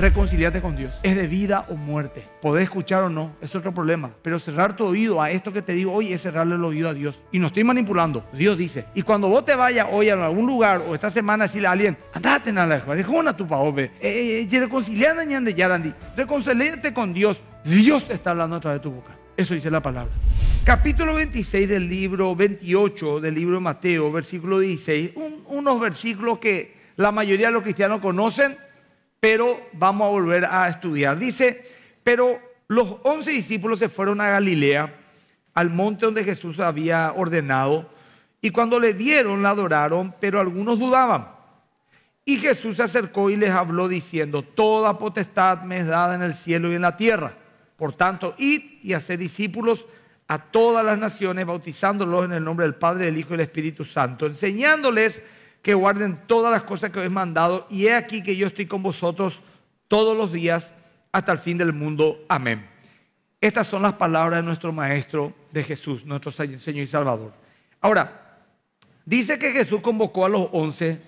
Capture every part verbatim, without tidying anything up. reconciliarte con Dios. Es de vida o muerte. Podés escuchar o no, es otro problema. Pero cerrar tu oído a esto que te digo hoy es cerrarle el oído a Dios. Y no estoy manipulando, Dios dice. Y cuando vos te vayas hoy a algún lugar o esta semana, decirle a alguien, andate en la una tupa, hombre. Reconciliate con Dios. Dios está hablando a través de tu boca. Eso dice la palabra. Capítulo veintiséis del libro, veintiocho del libro de Mateo, versículo dieciséis. Un, unos versículos que la mayoría de los cristianos conocen, pero vamos a volver a estudiar. Dice, pero los once discípulos se fueron a Galilea, al monte donde Jesús había ordenado, y cuando le vieron, la adoraron, pero algunos dudaban. Y Jesús se acercó y les habló diciendo, toda potestad me es dada en el cielo y en la tierra. Por tanto, id y haced discípulos a todas las naciones, bautizándolos en el nombre del Padre, del Hijo y del Espíritu Santo, enseñándoles que guarden todas las cosas que os he mandado, y he aquí que yo estoy con vosotros todos los días hasta el fin del mundo. Amén. Estas son las palabras de nuestro Maestro, de Jesús, nuestro Señor y Salvador. Ahora, dice que Jesús convocó a los once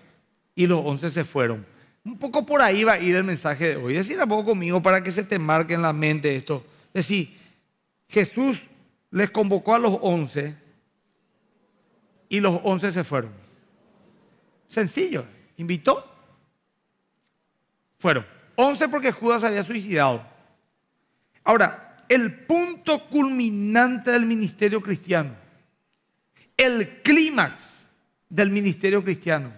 y los once se fueron. Un poco por ahí va a ir el mensaje de hoy. Decir un poco conmigo para que se te marque en la mente esto. Decir, Jesús les convocó a los once y los once se fueron. Sencillo, invitó, fueron. once porque Judas había suicidado. Ahora, el punto culminante del ministerio cristiano, el clímax del ministerio cristiano,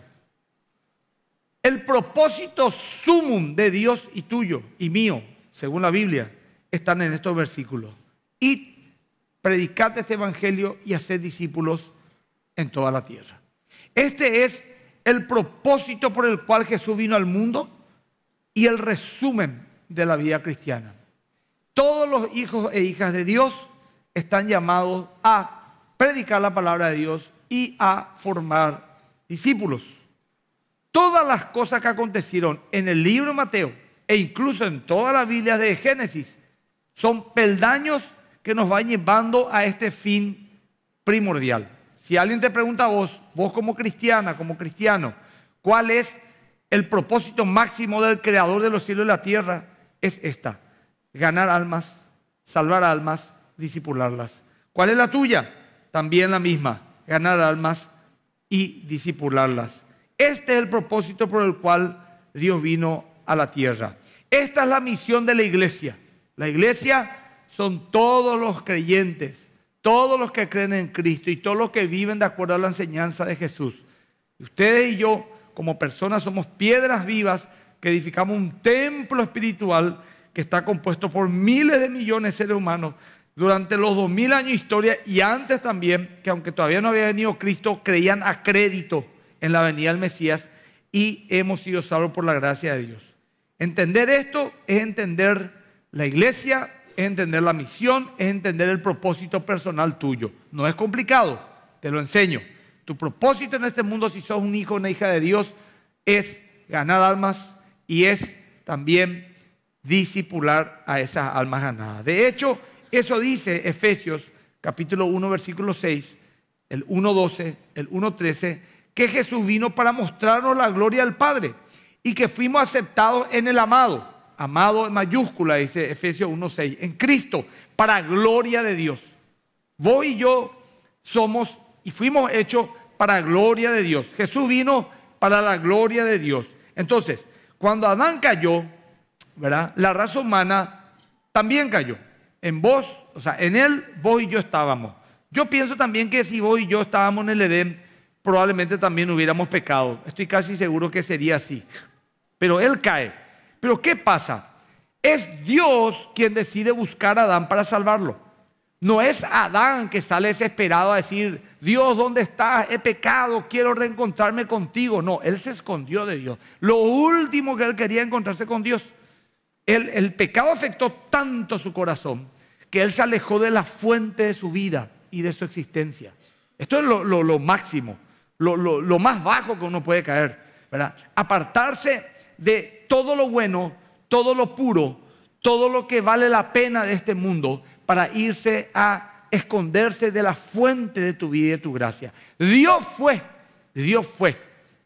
el propósito sumum de Dios y tuyo y mío, según la Biblia, están en estos versículos. Y predicad este evangelio y haced discípulos en toda la tierra. Este es el propósito por el cual Jesús vino al mundo y el resumen de la vida cristiana. Todos los hijos e hijas de Dios están llamados a predicar la palabra de Dios y a formar discípulos. Todas las cosas que acontecieron en el libro de Mateo e incluso en toda la Biblia de Génesis son peldaños que nos van llevando a este fin primordial. Si alguien te pregunta a vos, vos como cristiana, como cristiano, ¿cuál es el propósito máximo del Creador de los cielos y la tierra? Es esta, ganar almas, salvar almas, discipularlas. ¿Cuál es la tuya? También la misma, ganar almas y discipularlas. Este es el propósito por el cual Dios vino a la tierra. Esta es la misión de la iglesia. La iglesia son todos los creyentes. Todos los que creen en Cristo y todos los que viven de acuerdo a la enseñanza de Jesús. Ustedes y yo, como personas, somos piedras vivas que edificamos un templo espiritual que está compuesto por miles de millones de seres humanos durante los dos mil años de historia y antes también, que aunque todavía no había venido Cristo, creían a crédito en la venida del Mesías y hemos sido salvos por la gracia de Dios. Entender esto es entender la iglesia, es entender la misión, es entender el propósito personal tuyo. No es complicado, te lo enseño. Tu propósito en este mundo, si sos un hijo o una hija de Dios, es ganar almas y es también discipular a esas almas ganadas. De hecho, eso dice Efesios capítulo uno, versículo seis, el uno doce, el uno trece, que Jesús vino para mostrarnos la gloria del Padre y que fuimos aceptados en el amado. Amado en mayúscula, dice Efesios uno seis, en Cristo, para gloria de Dios. Vos y yo somos y fuimos hechos para gloria de Dios. Jesús vino para la gloria de Dios. Entonces, cuando Adán cayó, ¿verdad? La raza humana también cayó. En vos, o sea, en él, vos y yo estábamos. Yo pienso también que si vos y yo estábamos en el Edén, probablemente también hubiéramos pecado. Estoy casi seguro que sería así. Pero él cae. Pero ¿qué pasa? Es Dios quien decide buscar a Adán para salvarlo. No es Adán que sale desesperado a decir, Dios, ¿dónde estás? He pecado, quiero reencontrarme contigo. No, él se escondió de Dios. Lo último que él quería encontrarse con Dios. El, el pecado afectó tanto su corazón que él se alejó de la fuente de su vida y de su existencia. Esto es lo, lo, lo máximo, lo, lo, lo más bajo que uno puede caer, ¿verdad? Apartarse de todo lo bueno, todo lo puro, todo lo que vale la pena de este mundo para irse a esconderse de la fuente de tu vida y de tu gracia. Dios fue, Dios fue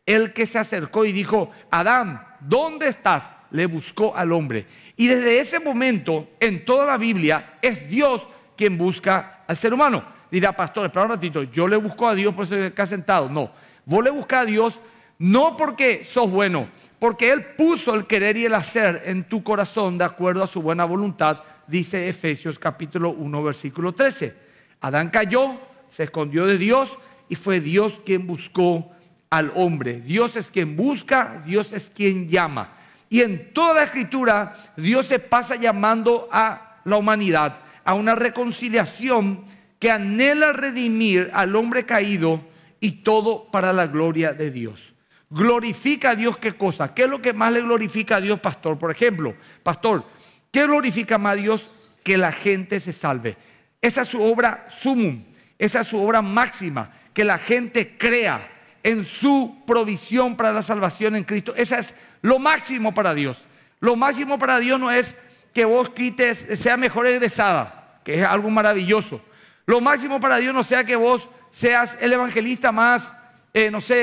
el que se acercó y dijo, Adán, ¿dónde estás? le buscó al hombre. Y desde ese momento, en toda la Biblia, es Dios quien busca al ser humano. Dirá, pastor, espera un ratito, yo le busco a Dios, por eso estoy acá sentado. No, vos le buscas a Dios no porque sos bueno, porque Él puso el querer y el hacer en tu corazón de acuerdo a su buena voluntad, dice Efesios capítulo uno, versículo trece. Adán cayó, se escondió de Dios y fue Dios quien buscó al hombre. Dios es quien busca, Dios es quien llama. Y en toda la Escritura, Dios se pasa llamando a la humanidad a una reconciliación que anhela redimir al hombre caído y todo para la gloria de Dios. ¿Glorifica a Dios qué cosa? ¿Qué es lo que más le glorifica a Dios, pastor? Por ejemplo, pastor, ¿qué glorifica más a Dios? Que la gente se salve. Esa es su obra sumum, esa es su obra máxima, que la gente crea en su provisión para la salvación en Cristo. Esa es lo máximo para Dios. Lo máximo para Dios no es que vos quites, sea mejor egresada, que es algo maravilloso. Lo máximo para Dios no sea que vos seas el evangelista más, eh, no sé,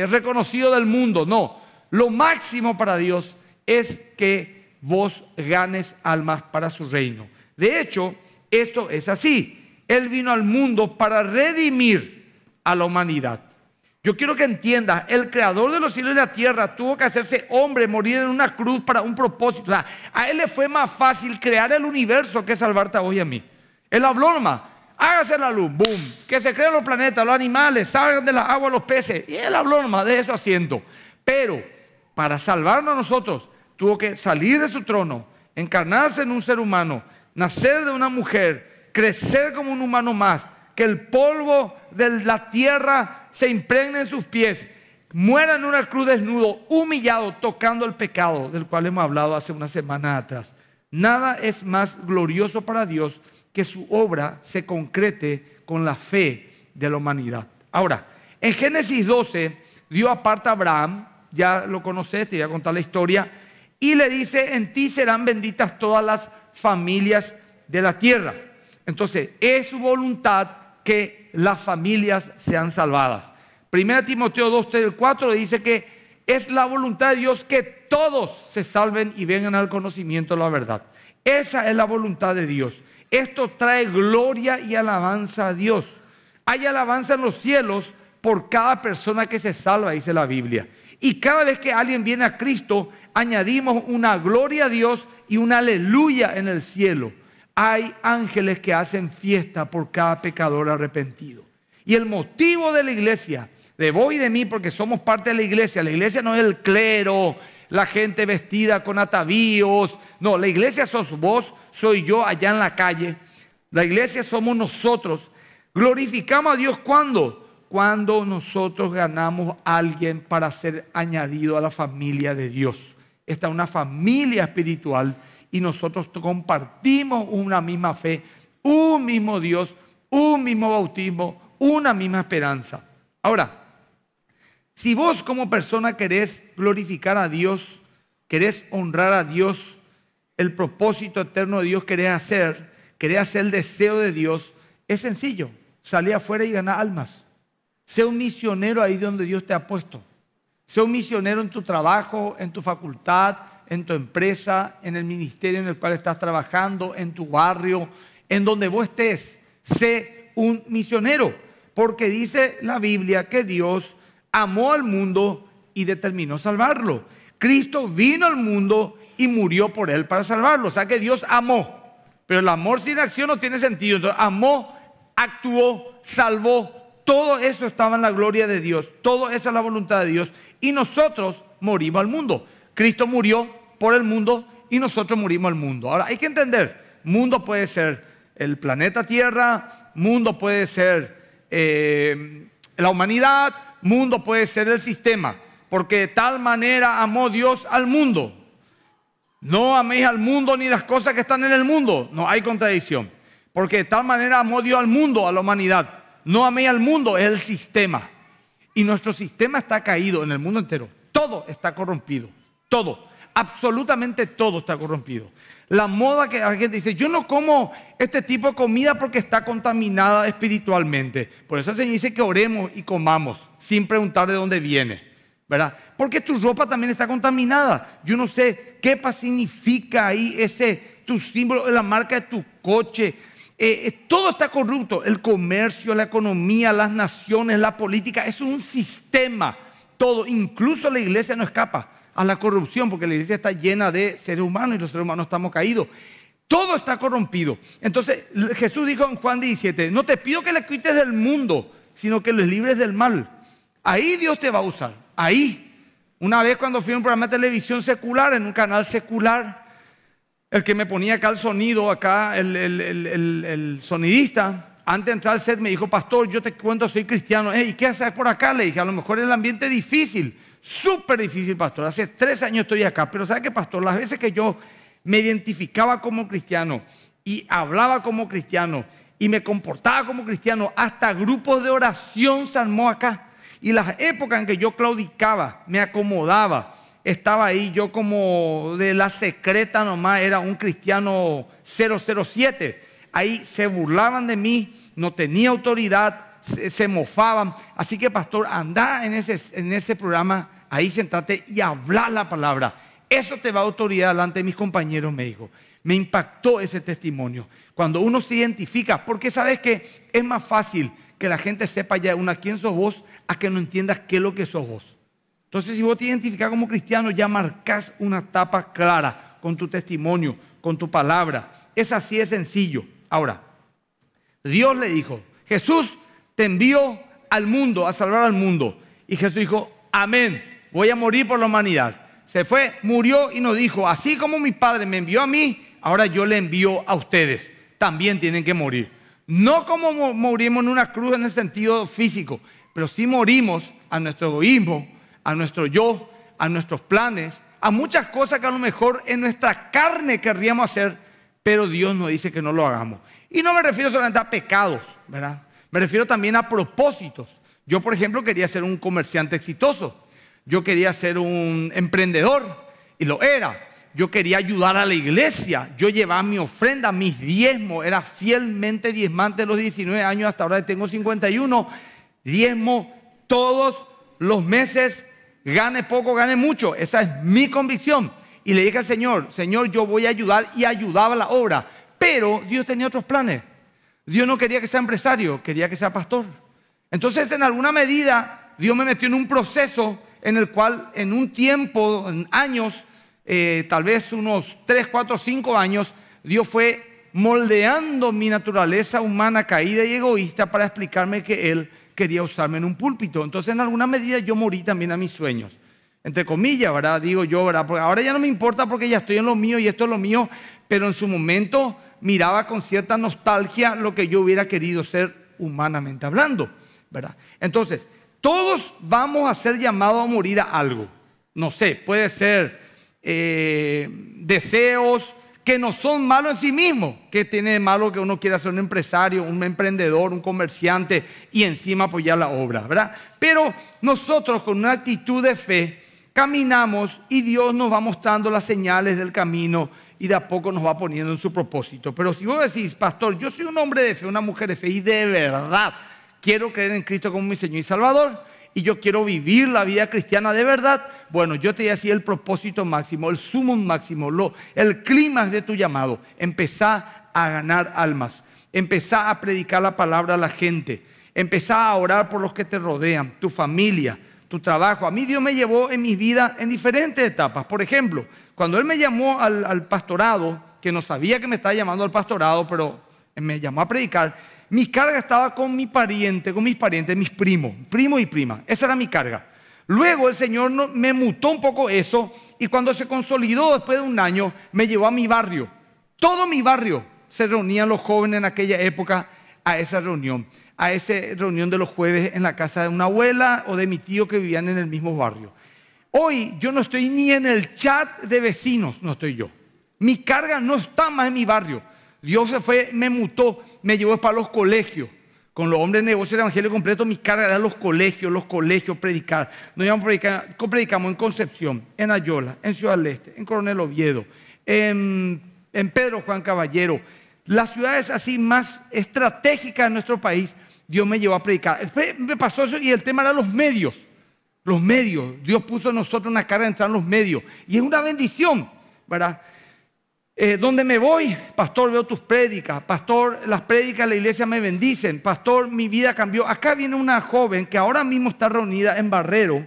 eh, reconocido del mundo. No, lo máximo para Dios es que vos ganes almas para su reino. De hecho, esto es así. Él vino al mundo para redimir a la humanidad. Yo quiero que entiendas, el creador de los cielos y la tierra tuvo que hacerse hombre, morir en una cruz para un propósito. O sea, a Él le fue más fácil crear el universo que salvarte a vos y a mí. Él habló nomás, hágase la luz, boom, que se creen los planetas, los animales, salgan de las aguas los peces. Y Él habló nomás de eso haciendo. Pero para salvarnos a nosotros, tuvo que salir de su trono, encarnarse en un ser humano, nacer de una mujer, crecer como un humano más, que el polvo de la tierra se impregne en sus pies, muera en una cruz desnudo, humillado, tocando el pecado del cual hemos hablado hace una semana atrás. Nada es más glorioso para Dios que su obra se concrete con la fe de la humanidad. Ahora, en Génesis doce, Dios aparta a Abraham, ya lo conoces, te voy a contar la historia, y le dice, en ti serán benditas todas las familias de la tierra. Entonces, es su voluntad que las familias sean salvadas. Primera Timoteo dos, tres, cuatro dice que es la voluntad de Dios que todos se salven y vengan al conocimiento de la verdad. Esa es la voluntad de Dios. Esto trae gloria y alabanza a Dios. Hay alabanza en los cielos por cada persona que se salva, dice la Biblia. Y cada vez que alguien viene a Cristo, añadimos una gloria a Dios y una aleluya en el cielo. Hay ángeles que hacen fiesta por cada pecador arrepentido. Y el motivo de la iglesia, de vos y de mí, porque somos parte de la iglesia, la iglesia no es el clero, la gente vestida con atavíos, no, la iglesia sos vos, soy yo allá en la calle, la iglesia somos nosotros. Glorificamos a Dios cuando, cuando nosotros ganamos a alguien para ser añadido a la familia de Dios. Esta es una familia espiritual y nosotros compartimos una misma fe, un mismo Dios, un mismo bautismo, una misma esperanza. Ahora, si vos como persona querés glorificar a Dios, querés honrar a Dios, el propósito eterno de Dios querés hacer, querés hacer el deseo de Dios, es sencillo, salí afuera y ganá almas. Sé un misionero ahí donde Dios te ha puesto. Sé un misionero en tu trabajo, en tu facultad, en tu empresa, en el ministerio en el cual estás trabajando, en tu barrio, en donde vos estés. Sé un misionero, porque dice la Biblia que Dios amó al mundo y determinó salvarlo. Cristo vino al mundo y murió por él para salvarlo. O sea que Dios amó, pero el amor sin acción no tiene sentido. Entonces, amó, actuó, salvó. Todo eso estaba en la gloria de Dios. Todo eso es la voluntad de Dios. Y nosotros morimos al mundo. Cristo murió por el mundo y nosotros morimos al mundo. Ahora, hay que entender, mundo puede ser el planeta Tierra, mundo puede ser eh, la humanidad, mundo puede ser el sistema, porque de tal manera amó Dios al mundo. No améis al mundo ni las cosas que están en el mundo. No hay contradicción, porque de tal manera amó Dios al mundo, a la humanidad. No améis al mundo, es el sistema. Y nuestro sistema está caído en el mundo entero. Todo está corrompido, todo, absolutamente todo está corrompido. La moda que la gente dice, yo no como este tipo de comida porque está contaminada espiritualmente. Por eso se dice que oremos y comamos sin preguntar de dónde viene. ¿verdad? Porque tu ropa también está contaminada. Yo no sé qué significa ahí ese tu símbolo, la marca de tu coche. Eh, todo está corrupto, el comercio, la economía, las naciones, la política, es un sistema, todo, incluso la iglesia no escapa a la corrupción, porque la iglesia está llena de seres humanos y los seres humanos estamos caídos, todo está corrompido. Entonces Jesús dijo en Juan diecisiete, no te pido que le quites del mundo, sino que los libres del mal. Ahí Dios te va a usar, ahí. Una vez cuando fui a un programa de televisión secular, en un canal secular, el que me ponía acá el sonido, acá el, el, el, el, el sonidista, antes de entrar al set me dijo, pastor, yo te cuento, soy cristiano. ¿Y qué haces por acá? Le dije, a lo mejor el ambiente es difícil, súper difícil, pastor. Hace tres años estoy acá, pero ¿sabe qué, pastor? Las veces que yo me identificaba como cristiano y hablaba como cristiano y me comportaba como cristiano, hasta grupos de oración se armó acá. Y las épocas en que yo claudicaba, me acomodaba, estaba ahí yo como de la secreta nomás, era un cristiano cero cero siete. Ahí se burlaban de mí, no tenía autoridad, se, se mofaban. Así que, pastor, andá en ese, en ese programa, ahí sentate y habla la palabra. Eso te va a autoridad delante de mis compañeros, me dijo. Me impactó ese testimonio. Cuando uno se identifica, porque sabes que es más fácil que la gente sepa ya una quién sos vos a que no entiendas qué es lo que sos vos. Entonces, si vos te identificás como cristiano, ya marcas una etapa clara con tu testimonio, con tu palabra. Es así de sencillo. Ahora, Dios le dijo, Jesús te envió al mundo, a salvar al mundo. Y Jesús dijo, amén, voy a morir por la humanidad. Se fue, murió y nos dijo, así como mi Padre me envió a mí, ahora yo le envío a ustedes. También tienen que morir. No como morimos en una cruz en el sentido físico, pero sí morimos a nuestro egoísmo, a nuestro yo, a nuestros planes, a muchas cosas que a lo mejor en nuestra carne querríamos hacer, pero Dios nos dice que no lo hagamos. Y no me refiero solamente a pecados, ¿verdad? Me refiero también a propósitos. Yo, por ejemplo, quería ser un comerciante exitoso. Yo quería ser un emprendedor y lo era. Yo quería ayudar a la iglesia. Yo llevaba mi ofrenda, mis diezmos. Era fielmente diezmante de los diecinueve años hasta ahora. Tengo cincuenta y uno. Diezmo todos los meses. Gane poco, gane mucho. Esa es mi convicción. Y le dije al Señor, Señor, yo voy a ayudar, y ayudaba a la obra. Pero Dios tenía otros planes. Dios no quería que sea empresario, quería que sea pastor. Entonces, en alguna medida, Dios me metió en un proceso en el cual en un tiempo, en años, eh, tal vez unos tres, cuatro, cinco años, Dios fue moldeando mi naturaleza humana caída y egoísta para explicarme que Él quería usarme en un púlpito. Entonces, en alguna medida, yo morí también a mis sueños, entre comillas, ¿verdad? Digo yo, ¿verdad? Porque ahora ya no me importa porque ya estoy en lo mío y esto es lo mío, pero en su momento miraba con cierta nostalgia lo que yo hubiera querido ser humanamente hablando, ¿verdad? Entonces, todos vamos a ser llamados a morir a algo. No sé, puede ser eh, deseos que no son malos en sí mismos. ¿Qué tiene de malo que uno quiera ser un empresario, un emprendedor, un comerciante y encima apoyar la obra, ¿verdad? Pero nosotros con una actitud de fe caminamos y Dios nos va mostrando las señales del camino y de a poco nos va poniendo en su propósito. Pero si vos decís, pastor, yo soy un hombre de fe, una mujer de fe y de verdad quiero creer en Cristo como mi Señor y Salvador y yo quiero vivir la vida cristiana de verdad, bueno, yo te voy a decir el propósito máximo, el sumum máximo, lo, el clímax de tu llamado. Empezá a ganar almas, empezá a predicar la palabra a la gente, empezá a orar por los que te rodean, tu familia, tu trabajo. A mí Dios me llevó en mi vida en diferentes etapas. Por ejemplo, cuando Él me llamó al, al pastorado, que no sabía que me estaba llamando al pastorado, pero me llamó a predicar, mi carga estaba con mi pariente, con mis parientes, mis primos, primos y primas. Esa era mi carga. Luego el Señor me mutó un poco eso y cuando se consolidó después de un año, me llevó a mi barrio. Todo mi barrio se reunían los jóvenes en aquella época a esa reunión, a esa reunión de los jueves en la casa de una abuela o de mi tío que vivían en el mismo barrio. Hoy yo no estoy ni en el chat de vecinos, no estoy yo. Mi carga no está más en mi barrio. Dios se fue, me mutó, me llevó para los colegios. Con los hombres de negocio del evangelio completo, mi carga era los colegios, los colegios, predicar. Nos íbamos a predicar, predicamos en Concepción, en Ayola, en Ciudad del Este, en Coronel Oviedo, en, en Pedro Juan Caballero. Las ciudades así más estratégicas de nuestro país, Dios me llevó a predicar. Después me pasó eso y el tema era los medios. los medios. Dios puso en nosotros una carga de entrar en los medios. Y es una bendición, ¿verdad? Eh, ¿Dónde me voy? Pastor, veo tus prédicas. Pastor, las prédicas de la iglesia me bendicen. Pastor, mi vida cambió. Acá viene una joven que ahora mismo está reunida en Barrero.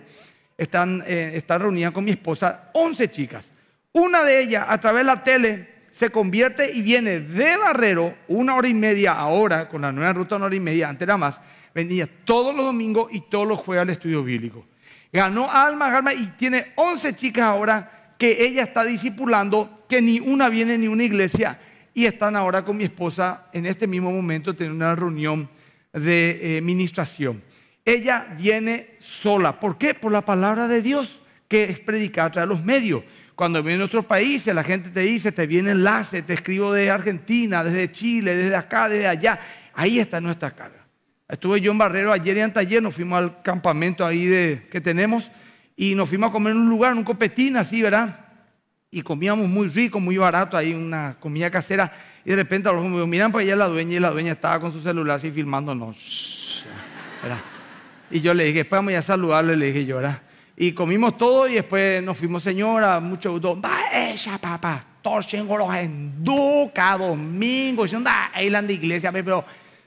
Están, eh, está reunida con mi esposa. once chicas. Una de ellas, a través de la tele, se convierte y viene de Barrero, una hora y media ahora, con la nueva ruta una hora y media, antes era más, venía todos los domingos y todos los jueves al estudio bíblico. Ganó almas, almas, y tiene once chicas ahora que ella está discipulando, que ni una viene ni una iglesia, y están ahora con mi esposa en este mismo momento teniendo una reunión de eh, ministración. Ella viene sola. ¿Por qué? Por la palabra de Dios, que es predicar a través de los medios. Cuando vienen otros países, la gente te dice, te viene enlace, te escribo desde Argentina, desde Chile, desde acá, desde allá. Ahí está nuestra carga. Estuve yo en Barrero ayer y anteayer, nos fuimos al campamento ahí de, que tenemos, y nos fuimos a comer en un lugar, en un copetín así, ¿verdad? Y comíamos muy rico, muy barato, ahí una comida casera. Y de repente los me miran para allá la dueña, y la dueña estaba con su celular así filmándonos, ¿verdad? Y yo le dije, después vamos a saludarle, le dije yo, ¿verdad? Y comimos todo y después nos fuimos, señora, mucho gusto. Va ella, papá, torchengo los enduca, domingo, ahí la iglesia, pero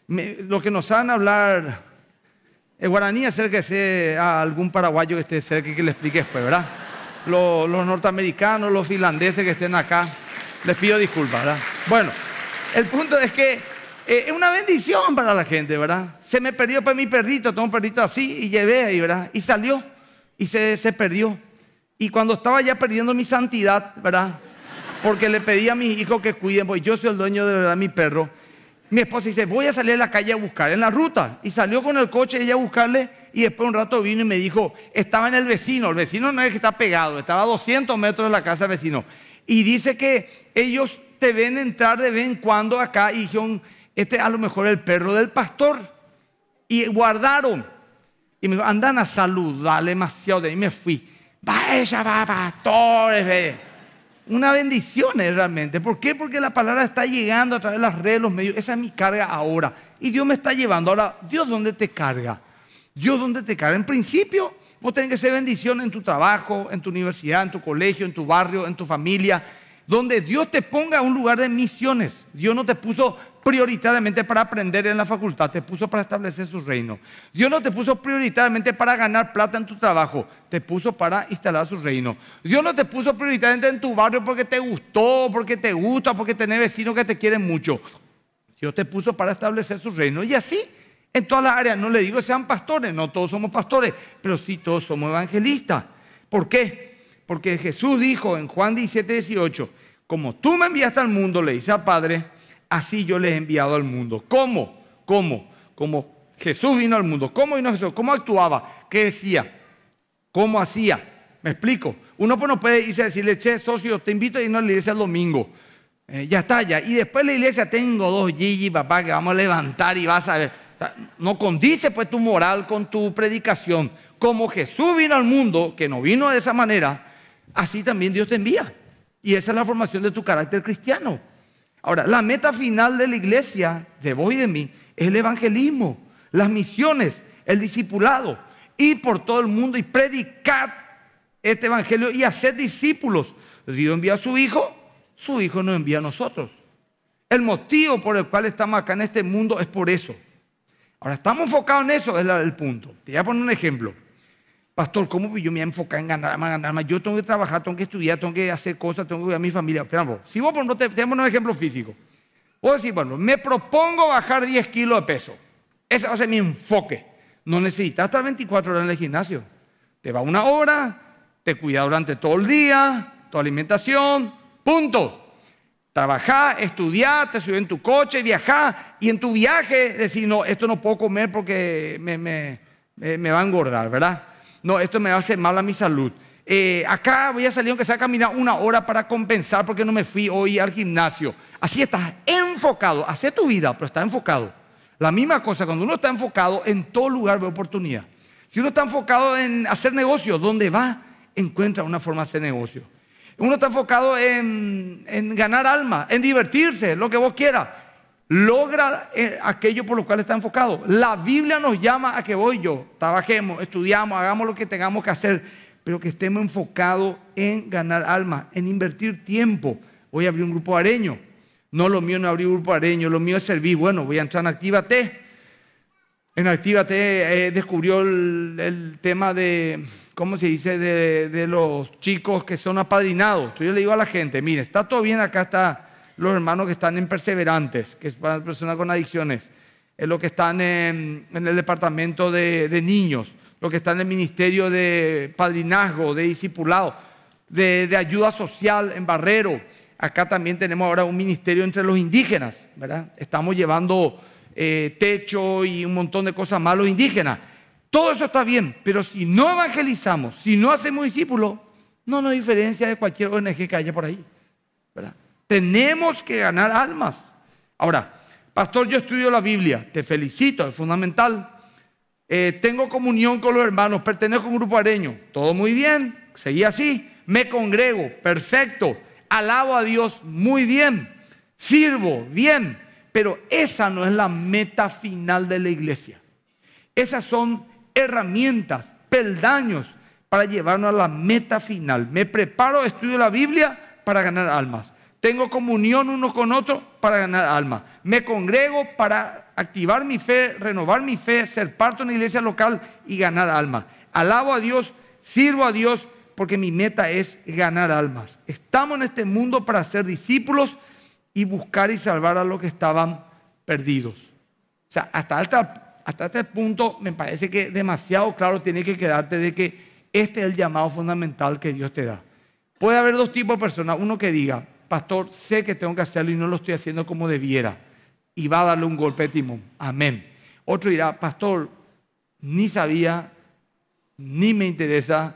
me, lo que nos saben hablar el guaraní, acérquese a algún paraguayo que esté cerca y que le explique después, ¿verdad? Los, los norteamericanos, los finlandeses que estén acá, les pido disculpas, ¿verdad? Bueno, el punto es que es eh, una bendición para la gente, ¿verdad? Se me perdió para mi perrito, tengo un perrito así, y llevé ahí, ¿verdad? Y salió, y se, se perdió. Y cuando estaba ya perdiendo mi santidad, ¿verdad? Porque le pedí a mis hijos que cuiden, porque yo soy el dueño de la, mi perro. Mi esposa dice, voy a salir a la calle a buscar, en la ruta. Y salió con el coche ella a buscarle, y después un rato vino y me dijo, estaba en el vecino. El vecino no es que está pegado, estaba a doscientos metros de la casa del vecino. Y dice que ellos te ven entrar de vez en cuando acá, y dijeron, este a lo mejor el perro del pastor. Y guardaron. Y me dijo, andan a saludar demasiado. De ahí me fui. Va ella, va, pastores. Una bendición es realmente. ¿Por qué? Porque la palabra está llegando a través de las redes, los medios. Esa es mi carga ahora. Y Dios me está llevando. Ahora, Dios, ¿dónde te carga? Dios, ¿dónde te carga? En principio, vos tenés que ser bendición en tu trabajo, en tu universidad, en tu colegio, en tu barrio, en tu familia. Donde Dios te ponga un lugar de misiones. Dios no te puso prioritariamente para aprender en la facultad, te puso para establecer su reino. Dios no te puso prioritariamente para ganar plata en tu trabajo, te puso para instalar su reino. Dios no te puso prioritariamente en tu barrio porque te gustó, porque te gusta, porque tenés vecinos que te quieren mucho. Dios te puso para establecer su reino. Y así en todas las áreas. No le digo que sean pastores, no todos somos pastores, pero sí todos somos evangelistas. ¿Por qué? Porque Jesús dijo en Juan diecisiete, dieciocho, como tú me enviaste al mundo, le dice al Padre, así yo les he enviado al mundo. ¿Cómo? ¿Cómo? ¿Cómo Jesús vino al mundo? ¿Cómo vino Jesús? ¿Cómo actuaba? ¿Qué decía? ¿Cómo hacía? Me explico. Uno pues no puede irse a decirle, che, socio, te invito a irnos a la iglesia el domingo. Eh, ya está, ya. Y después la iglesia, tengo dos Gigi, papá, que vamos a levantar y vas a ver. O sea, no condice pues tu moral con tu predicación. Como Jesús vino al mundo, que no vino de esa manera, así también Dios te envía. Y esa es la formación de tu carácter cristiano. Ahora, la meta final de la iglesia, de vos y de mí, es el evangelismo, las misiones, el discipulado, ir por todo el mundo y predicar este evangelio y hacer discípulos. Dios envía a su Hijo, su Hijo nos envía a nosotros. El motivo por el cual estamos acá en este mundo es por eso. Ahora, estamos enfocados en eso, es el punto. Te voy a poner un ejemplo. Pastor, ¿cómo yo me voy a enfocar en ganar más, ganar más? Yo tengo que trabajar, tengo que estudiar, tengo que hacer cosas, tengo que cuidar a mi familia. Pero, si vos, por ejemplo, te, tenemos un ejemplo físico. Vos decís, bueno, me propongo bajar diez kilos de peso. Ese va a ser mi enfoque. No necesitas estar veinticuatro horas en el gimnasio. Te va una hora, te cuida durante todo el día, tu alimentación, punto. Trabajá, estudiá, te subí en tu coche, viajá. Y en tu viaje decís, no, esto no puedo comer porque me, me, me, me va a engordar, ¿verdad? No, esto me va a hacer mal a mi salud. Eh, acá voy a salir aunque sea a caminar una hora para compensar porque no me fui hoy al gimnasio. Así estás enfocado. Hacé tu vida, pero estás enfocado. La misma cosa, cuando uno está enfocado, en todo lugar ve oportunidad. Si uno está enfocado en hacer negocios, donde va, encuentra una forma de hacer negocio. Uno está enfocado en, en ganar alma, en divertirse, lo que vos quieras. logra aquello por lo cual está enfocado. La Biblia nos llama a que hoy yo trabajemos, estudiamos, hagamos lo que tengamos que hacer, pero que estemos enfocados en ganar almas, en invertir tiempo. Hoy abrí un grupo areño. No, lo mío no abrí un grupo areño, lo mío es servir. Bueno, voy a entrar en Actívate. En Actívate eh, descubrió el, el tema de, ¿cómo se dice?, de, de los chicos que son apadrinados. Yo le digo a la gente, mire, está todo bien, acá está. Los hermanos que están en Perseverantes, que es para personas con adicciones, eh, los que están en, en el departamento de, de niños, los que están en el ministerio de padrinazgo, de discipulado, de, de ayuda social en Barrero. Acá también tenemos ahora un ministerio entre los indígenas, ¿verdad? Estamos llevando eh, techo y un montón de cosas más a los indígenas. Todo eso está bien, pero si no evangelizamos, si no hacemos discípulos, no nos diferencia de cualquier O N G que haya por ahí, ¿verdad? Tenemos que ganar almas. Ahora, pastor, yo estudio la Biblia. Te felicito, es fundamental. Eh, tengo comunión con los hermanos, pertenezco a un grupo areño. Todo muy bien, seguí así. Me congrego, perfecto. Alabo a Dios, muy bien. Sirvo, bien. Pero esa no es la meta final de la iglesia. Esas son herramientas, peldaños para llevarnos a la meta final. Me preparo, estudio la Biblia para ganar almas. Tengo comunión unos con otros para ganar almas. Me congrego para activar mi fe, renovar mi fe, ser parte de una iglesia local y ganar almas. Alabo a Dios, sirvo a Dios, porque mi meta es ganar almas. Estamos en este mundo para ser discípulos y buscar y salvar a los que estaban perdidos. O sea, hasta, hasta, hasta este punto me parece que demasiado claro tiene que quedarte de que este es el llamado fundamental que Dios te da. Puede haber dos tipos de personas. Uno que diga, pastor, sé que tengo que hacerlo y no lo estoy haciendo como debiera. Y va a darle un golpe de timón. Amén. Otro dirá, pastor, ni sabía, ni me interesa,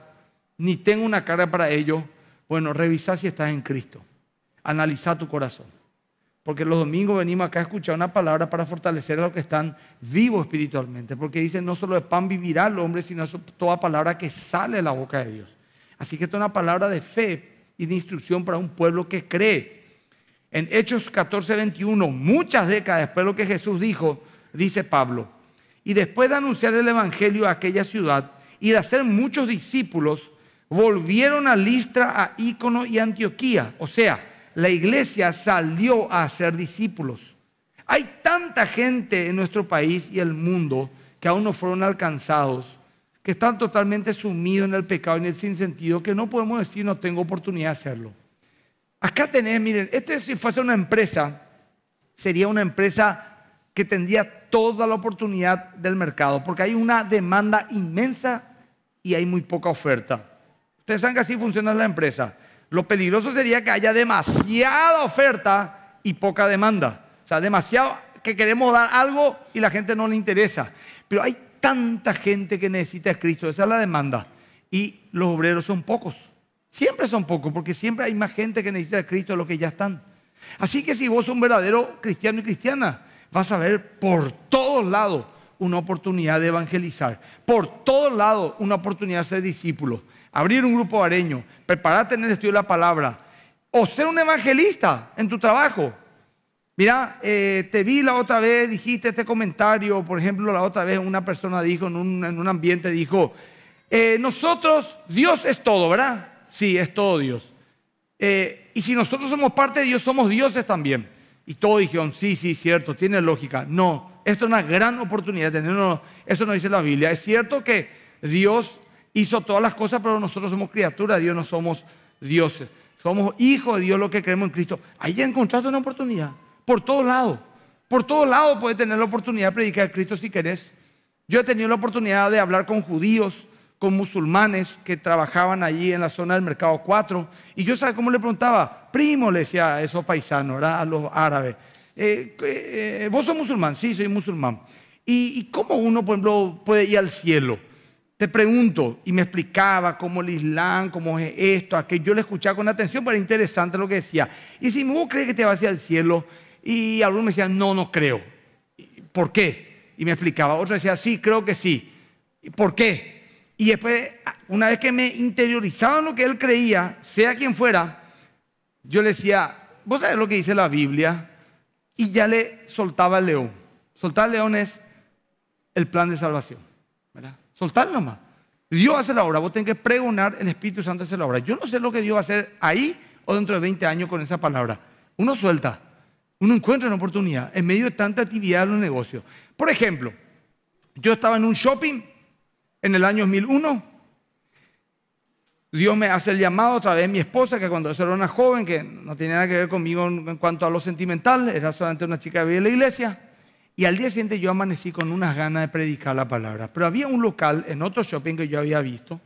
ni tengo una carga para ello. Bueno, revisa si estás en Cristo. Analiza tu corazón. Porque los domingos venimos acá a escuchar una palabra para fortalecer a los que están vivos espiritualmente. Porque dice, no solo de pan vivirá el hombre, sino de toda palabra que sale de la boca de Dios. Así que esto es una palabra de fe y de instrucción para un pueblo que cree. En Hechos catorce, veintiuno, muchas décadas después de lo que Jesús dijo, dice Pablo, y después de anunciar el evangelio a aquella ciudad y de hacer muchos discípulos, volvieron a Listra, a Ícono y Antioquía. O sea, la iglesia salió a hacer discípulos. Hay tanta gente en nuestro país y el mundo que aún no fueron alcanzados, que están totalmente sumidos en el pecado y en el sinsentido, que no podemos decir no tengo oportunidad de hacerlo. Acá tenés, miren, esto si fuese una empresa, sería una empresa que tendría toda la oportunidad del mercado, porque hay una demanda inmensa y hay muy poca oferta. Ustedes saben que así funciona la empresa. Lo peligroso sería que haya demasiada oferta y poca demanda. O sea, demasiado que queremos dar algo y la gente no le interesa. Pero hay tanta gente que necesita a Cristo, esa es la demanda, y los obreros son pocos, siempre son pocos, porque siempre hay más gente que necesita a Cristo de los que ya están. Así que si vos sos un verdadero cristiano y cristiana, vas a ver por todos lados una oportunidad de evangelizar, por todos lados una oportunidad de ser discípulo, abrir un grupo areño, prepararte en el estudio de la palabra, o ser un evangelista en tu trabajo. Mira, eh, te vi la otra vez, dijiste este comentario, por ejemplo, la otra vez una persona dijo, en un, en un ambiente dijo, eh, nosotros, Dios es todo, ¿verdad? Sí, es todo Dios. Eh, y si nosotros somos parte de Dios, somos dioses también. Y todos dijeron, sí, sí, cierto, tiene lógica. No, esto es una gran oportunidad, no, no, eso no dice la Biblia. Es cierto que Dios hizo todas las cosas, pero nosotros somos criaturas de Dios, no somos dioses. Somos hijos de Dios, lo que creemos en Cristo. Ahí encontraste una oportunidad. Por todos lados, por todos lados puedes tener la oportunidad de predicar a Cristo si querés. Yo he tenido la oportunidad de hablar con judíos, con musulmanes que trabajaban allí en la zona del Mercado cuatro. Y yo, ¿sabes cómo le preguntaba? Primo, le decía a esos paisanos, ¿verdad?, a los árabes. Eh, eh, ¿Vos sos musulmán? Sí, soy musulmán. ¿Y, ¿Y cómo uno, por ejemplo, puede ir al cielo? Te pregunto. Y me explicaba cómo el Islam, cómo es esto, aquello. Yo le escuchaba con atención, pero era interesante lo que decía. Y si vos crees que te vas al cielo... Y algunos me decían, no, no creo. ¿Por qué? Y me explicaba. Otro decía, sí, creo que sí. ¿Por qué? Y después, una vez que me interiorizaban lo que él creía, sea quien fuera, yo le decía, ¿vos sabés lo que dice la Biblia? y ya le soltaba el león. Soltar el león es el plan de salvación, ¿verdad? Soltar nomás. Dios hace la obra, vos tenés que pregonar, el Espíritu Santo hace la obra. Yo no sé lo que Dios va a hacer ahí o dentro de veinte años con esa palabra. Uno suelta, uno encuentra una oportunidad en medio de tanta actividad de los negocios. Por ejemplo, yo estaba en un shopping en el año dos mil uno. Dios me hace el llamado a través de mi esposa, que cuando yo era una joven, que no tenía nada que ver conmigo en cuanto a lo sentimental, era solamente una chica que vivía en la iglesia. Y al día siguiente yo amanecí con unas ganas de predicar la palabra. Pero había un local en otro shopping que yo había visto,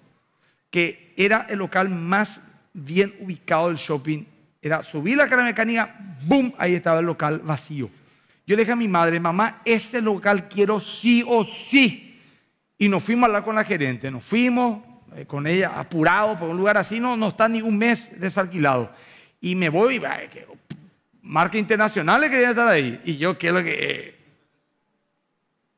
que era el local más bien ubicado del shopping. Era subir la cara mecánica, ¡boom! Ahí estaba el local vacío. Yo le dije a mi madre, mamá, ese local quiero sí o sí. Y nos fuimos a hablar con la gerente. Nos fuimos con ella apurado por un lugar así. No, no está ni un mes desarquilado. Y me voy, marcas internacionales querían estar ahí. Y yo quiero que...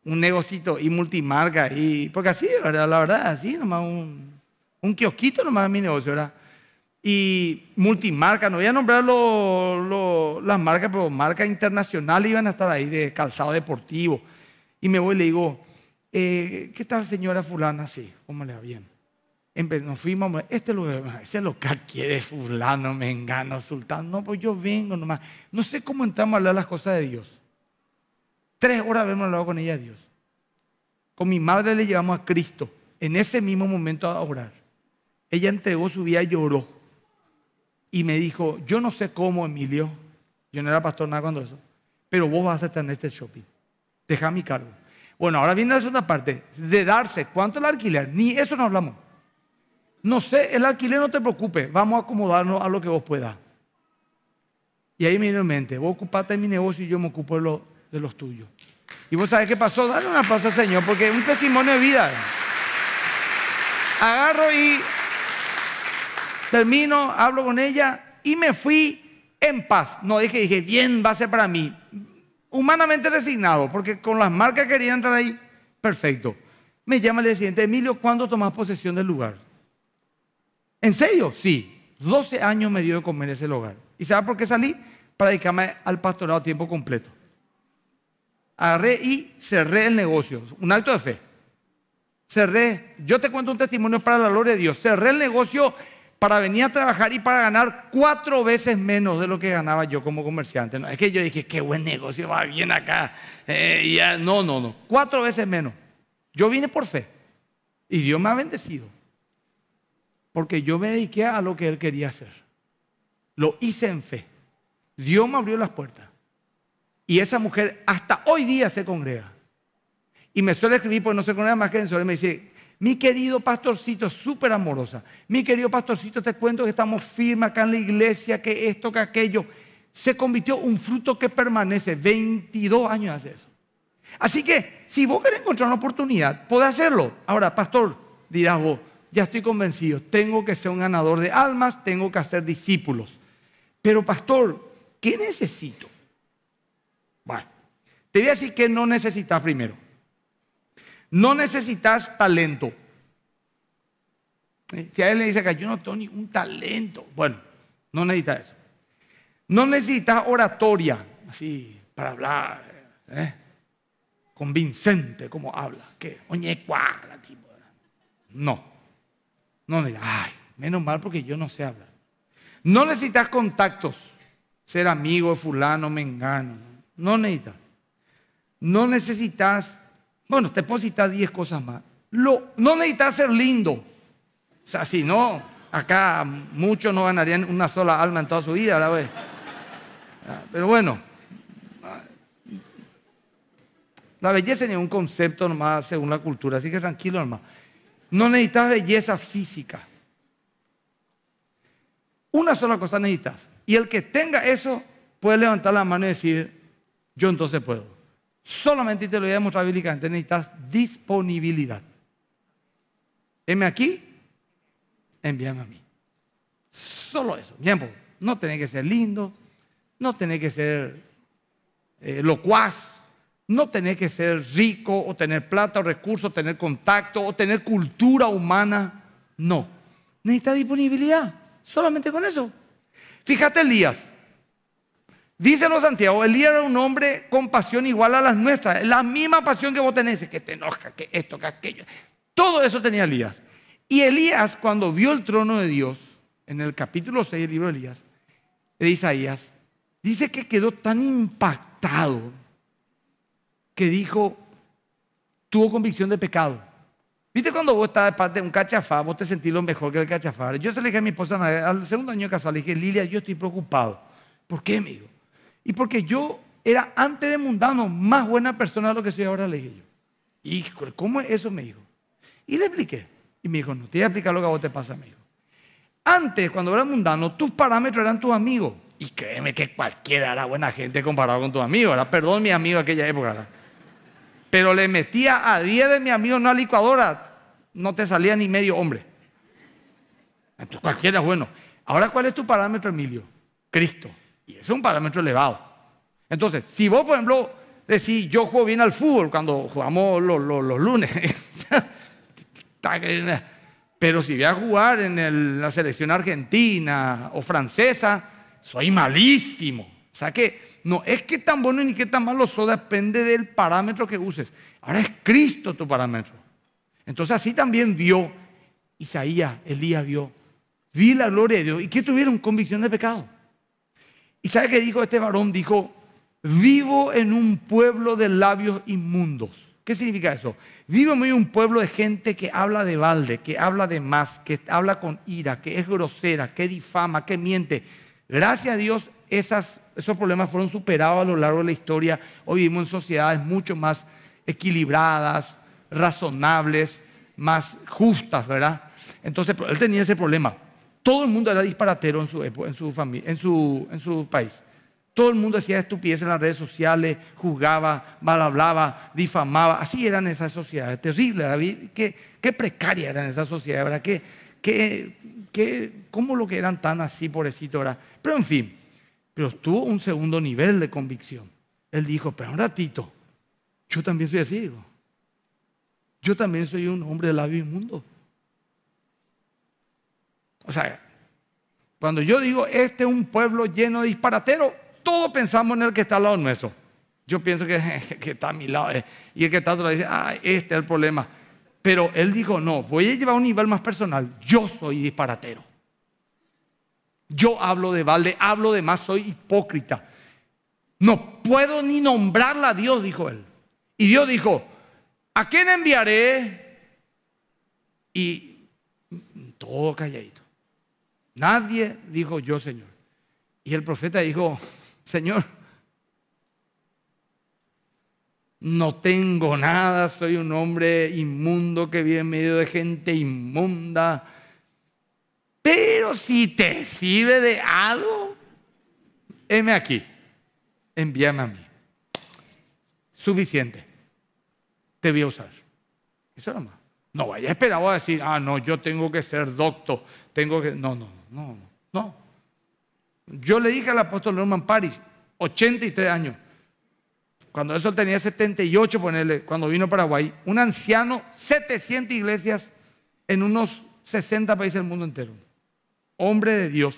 un negocito y multimarca, y, porque así, ¿verdad? La verdad, así nomás, un, un kiosquito nomás mi negocio, ¿verdad? Y multimarca, no voy a nombrar lo, lo, las marcas, pero marcas internacionales iban a estar ahí, de calzado deportivo. Y me voy y le digo, eh, ¿qué tal señora fulana? Sí, ¿cómo le va? Bien. Empe nos fuimos, este lugar, ese local quiere fulano, mengano, sultano. No, pues yo vengo nomás. No sé cómo entramos a hablar las cosas de Dios. Tres horas habíamos hablado con ella a Dios. Con mi madre le llevamos a Cristo en ese mismo momento a orar. Ella entregó su vida y lloró. Y me dijo, yo no sé cómo, Emilio, yo no era pastor nada cuando eso, pero vos vas a estar en este shopping. Deja mi cargo. Bueno, ahora viene la segunda parte, de darse. ¿Cuánto el alquiler? Ni eso no hablamos. No sé, el alquiler no te preocupes, vamos a acomodarnos a lo que vos puedas. Y ahí me vino en mente, vos ocupate de mi negocio y yo me ocupo de lo... de los tuyos. Y vos sabés qué pasó. Dale una pausa, Señor, porque es un testimonio de vida. Agarro y termino, hablo con ella y me fui en paz. No dije, dije, bien, va a ser para mí. Humanamente resignado, porque con las marcas quería entrar ahí. Perfecto. Me llama el presidente, Emilio, ¿cuándo tomás posesión del lugar? ¿En serio? Sí. doce años me dio de comer ese lugar. ¿Y sabes por qué salí? Para dedicarme al pastorado a tiempo completo. Agarré y cerré el negocio. Un acto de fe. Cerré. Yo te cuento un testimonio para la gloria de Dios. Cerré el negocio para venir a trabajar y para ganar cuatro veces menos de lo que ganaba yo como comerciante. No, es que yo dije, qué buen negocio, va bien acá. Eh, ya. No, no, no. Cuatro veces menos. Yo vine por fe. Y Dios me ha bendecido. Porque yo me dediqué a lo que Él quería hacer. Lo hice en fe. Dios me abrió las puertas. Y esa mujer hasta hoy día se congrega. Y me suele escribir, porque no se congrega más que en suele, me dice, mi querido pastorcito, súper amorosa, mi querido pastorcito, te cuento que estamos firmes acá en la iglesia, que esto, que aquello. Se convirtió un fruto que permanece. veintidós años hace eso. Así que, si vos querés encontrar una oportunidad, podés hacerlo. Ahora, pastor, dirás vos, ya estoy convencido, tengo que ser un ganador de almas, tengo que hacer discípulos. Pero, pastor, ¿qué necesito? Bueno, te voy a decir que no necesitas primero. No necesitas talento. Si a él le dice que yo no tengo ni un talento, bueno, no necesitas eso. No necesitas oratoria, así, para hablar, ¿eh? Convincente como habla. ¿Qué? Oñe, cuagla, tipo. No. No necesitas, ay, menos mal porque yo no sé hablar. No necesitas contactos, ser amigo de fulano, mengano. No necesitas. No necesitas, bueno, te puedo citar diez cosas más. Lo, no necesitas ser lindo. O sea, si no, acá muchos no ganarían una sola alma en toda su vida, ¿verdad, güey? Pero bueno, la belleza es un concepto nomás según la cultura, así que tranquilo nomás. No necesitas belleza física. Una sola cosa necesitas. Y el que tenga eso puede levantar la mano y decir, yo entonces puedo. Solamente te lo voy a demostrar bíblicamente. Necesitas disponibilidad. Heme aquí, envíame a mí. Solo eso. Bien, no tenés que ser lindo, no tenés que ser eh, locuaz, no tenés que ser rico o tener plata o recursos, tener contacto o tener cultura humana. No. Necesitas disponibilidad. Solamente con eso. Fíjate Elías. Dice los Santiago, Elías era un hombre con pasión igual a las nuestras. La misma pasión que vos tenés, que te enoja, que esto, que aquello. Todo eso tenía Elías. Y Elías, cuando vio el trono de Dios, en el capítulo seis del libro de Elías, de Isaías, dice que quedó tan impactado que dijo, tuvo convicción de pecado. ¿Viste cuando vos estás de parte de un cachafá, vos te sentís lo mejor que el cachafá? Yo se le dije a mi esposa, al segundo año de casado, le dije, Lilia, yo estoy preocupado. ¿Por qué, me dijo? Y porque yo era antes de mundano más buena persona de lo que soy ahora, le dije yo. Híjole, ¿cómo es eso? Me dijo. Y le expliqué. Y me dijo, no, te voy a explicar lo que a vos te pasa, me dijo. Antes, cuando eras mundano, tus parámetros eran tus amigos. Y créeme que cualquiera era buena gente comparado con tus amigos, ¿verdad? Perdón, mi amigo de aquella época, ¿verdad? Pero le metía a diez de mis amigos en una licuadora, no te salía ni medio hombre. Entonces, cualquiera es bueno. Ahora, ¿cuál es tu parámetro, Emilio? Cristo. Y ese es un parámetro elevado. Entonces, si vos, por ejemplo, decís, yo juego bien al fútbol cuando jugamos los, los, los lunes. Pero si voy a jugar en el, la selección argentina o francesa, soy malísimo. O sea que no es que tan bueno ni que tan malo soy, depende del parámetro que uses. Ahora es Cristo tu parámetro. Entonces así también vio Isaías, Elías vio, vi la gloria de Dios. ¿Y qué tuvieron? Convicción de pecado. ¿Y sabe qué dijo este varón? Dijo, vivo en un pueblo de labios inmundos. ¿Qué significa eso? Vivo en un pueblo de gente que habla de balde, que habla de más, que habla con ira, que es grosera, que difama, que miente. Gracias a Dios, esas, esos problemas fueron superados a lo largo de la historia. Hoy vivimos en sociedades mucho más equilibradas, razonables, más justas, ¿verdad? Entonces, él tenía ese problema. Todo el mundo era disparatero en su, en su, familia, en su, en su país. Todo el mundo decía estupideces en las redes sociales, juzgaba, mal hablaba, difamaba. Así eran esas sociedades. Terrible, David. Qué, qué precaria eran esas sociedades, ¿verdad? Qué, qué, qué, ¿Cómo lo que eran tan así, pobrecito, ¿verdad? Pero en fin, pero tuvo un segundo nivel de convicción. Él dijo, pero un ratito, yo también soy así. Digo. Yo también soy un hombre de labio inmundo. O sea, cuando yo digo, este es un pueblo lleno de disparateros, todos pensamos en el que está al lado nuestro. Yo pienso que, que está a mi lado. Eh. Y el que está a otro lado dice, ah, este es el problema. Pero él dijo, no, voy a llevar un nivel más personal. Yo soy disparatero. Yo hablo de balde, hablo de más, soy hipócrita. No puedo ni nombrarla a Dios, dijo él. Y Dios dijo, ¿a quién enviaré? Y todo calladito. Nadie dijo yo, Señor. Y el profeta dijo, Señor, no tengo nada, soy un hombre inmundo que vive en medio de gente inmunda, pero si te sirve de algo, heme aquí, envíame a mí. Suficiente, te voy a usar. Eso era más. No vaya a esperar a decir, ah, no, yo tengo que ser docto, tengo que... No, no, no, no. Yo le dije al apóstol Norman Parry, ochenta y tres años, cuando eso tenía setenta y ocho, ponerle, cuando vino a Paraguay, un anciano, setecientas iglesias en unos sesenta países del mundo entero. Hombre de Dios.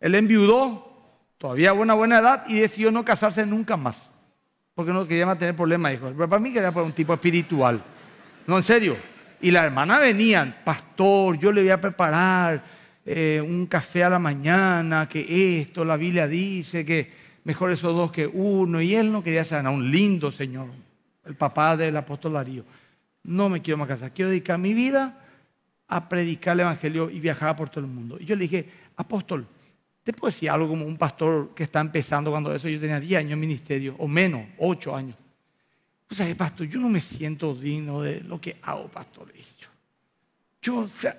Él enviudó, todavía a una buena edad, y decidió no casarse nunca más, porque no quería mantener problemas, dijo. Pero para mí que era un tipo espiritual. No, en serio. Y la hermana venían, pastor, yo le voy a preparar... Eh, un café a la mañana, que esto, la Biblia dice que mejor esos dos que uno, y él no quería ser un lindo señor, el papá del apóstol Darío. No me quiero más casar, quiero dedicar mi vida a predicar el evangelio, y viajaba por todo el mundo. Y yo le dije, apóstol, ¿te puedo decir algo como un pastor que está empezando? Cuando eso yo tenía diez años en ministerio, o menos, ocho años. O sea, pastor, yo no me siento digno de lo que hago, pastor. Yo, yo o sea,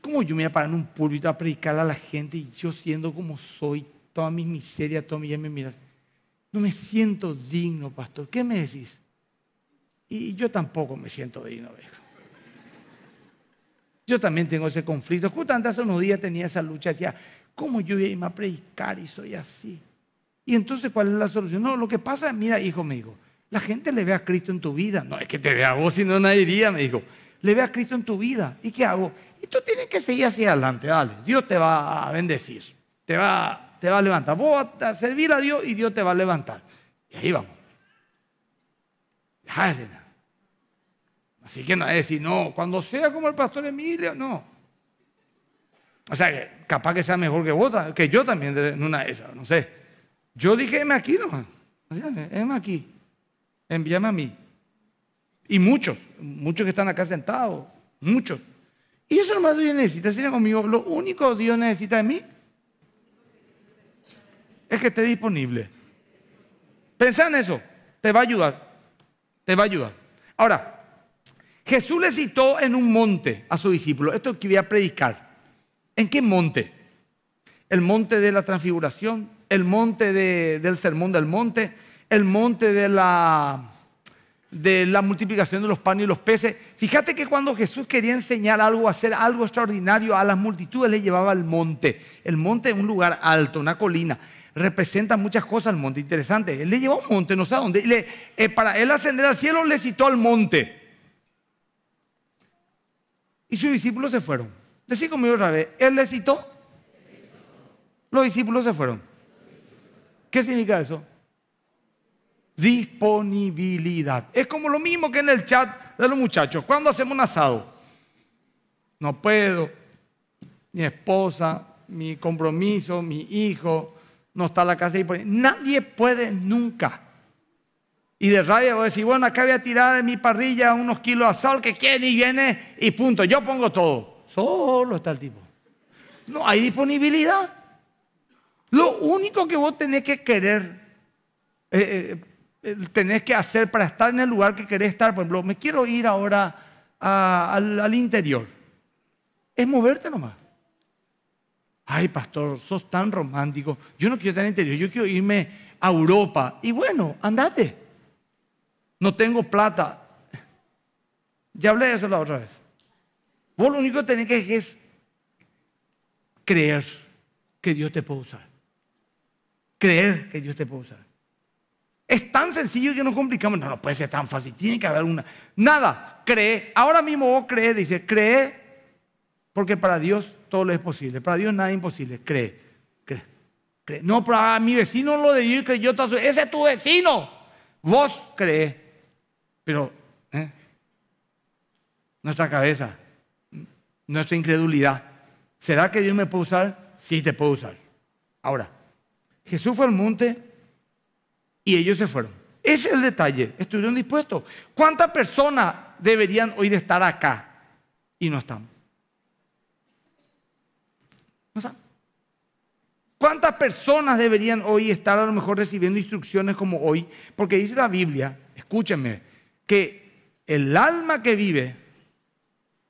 ¿cómo yo me voy a parar en un púlpito a predicar a la gente y yo siendo como soy, todas mis miserias, todas mis llamas, mirar? No me siento digno, pastor. ¿Qué me decís? Y yo tampoco me siento digno, viejo. Yo también tengo ese conflicto. Justamente hace unos días tenía esa lucha. Decía, ¿cómo yo voy a irme a predicar y soy así? Y entonces, ¿cuál es la solución? No, lo que pasa es, mira, hijo, me dijo, la gente le ve a Cristo en tu vida. No, es que te vea vos, si no nadie diría, me dijo. Le ve a Cristo en tu vida. ¿Y qué hago? Y tú tienes que seguir hacia adelante, dale. Dios te va a bendecir, te va, te va a levantar. Vos vas a servir a Dios y Dios te va a levantar. Y ahí vamos. Así que no es decir, no, cuando sea como el pastor Emilio, no. O sea, que capaz que sea mejor que vos, que yo también en una de esas, no sé. Yo dije, heme aquí nomás, heme aquí, envíame a mí. Y muchos, muchos que están acá sentados, muchos. Y eso nomás Dios necesita, sigan conmigo, lo único que Dios necesita de mí es que esté disponible. Pensá en eso, te va a ayudar, te va a ayudar. Ahora, Jesús le citó en un monte a sus discípulos. Esto es lo que voy a predicar. ¿En qué monte? El monte de la transfiguración, el monte de, del sermón del monte, el monte de la, de la multiplicación de los panes y los peces. Fíjate que cuando Jesús quería enseñar algo, hacer algo extraordinario, a las multitudes le llevaba al monte. El monte es un lugar alto, una colina. Representa muchas cosas el monte, interesante. Él le llevó a un monte, no sé a dónde. Y le, eh, para él ascender al cielo le citó al monte. Y sus discípulos se fueron. Decí conmigo otra vez, él les citó, los discípulos se fueron. ¿Qué significa eso? Disponibilidad. Es como lo mismo que en el chat de los muchachos. ¿Cuándo hacemos un asado? No puedo. Mi esposa, mi compromiso, mi hijo, no está en la casa disponible. Nadie puede nunca. Y de rabia voy a decir, bueno, acá voy a tirar en mi parrilla unos kilos de asado, que quiere y viene y punto. Yo pongo todo. Solo está el tipo. No hay disponibilidad. Lo único que vos tenés que querer, eh, eh, tenés que hacer para estar en el lugar que querés estar, por ejemplo, me quiero ir ahora a, a, al, al interior. Es moverte nomás. Ay, pastor, sos tan romántico. Yo no quiero estar en el interior, yo quiero irme a Europa. Y bueno, andate. No tengo plata. Ya hablé de eso la otra vez. Vos lo único que tenés que hacer es creer que Dios te puede usar. Creer que Dios te puede usar. Es tan sencillo que nos complicamos. No, no puede ser tan fácil. Tiene que haber una. Nada. Cree. Ahora mismo vos crees. Dice, cree. Porque para Dios todo lo es posible. Para Dios nada es imposible. Cree. Cree. Cree. No, para mi vecino lo de Dios creyó. Ese es tu vecino. Vos crees. Pero ¿eh? nuestra cabeza, nuestra incredulidad. ¿Será que Dios me puede usar? Sí, te puede usar. Ahora, Jesús fue al monte y ellos se fueron. Ese es el detalle. Estuvieron dispuestos. ¿Cuántas personas deberían hoy de estar acá y no están? No están. ¿Cuántas personas deberían hoy estar a lo mejor recibiendo instrucciones como hoy? Porque dice la Biblia, escúchenme, que el alma que vive,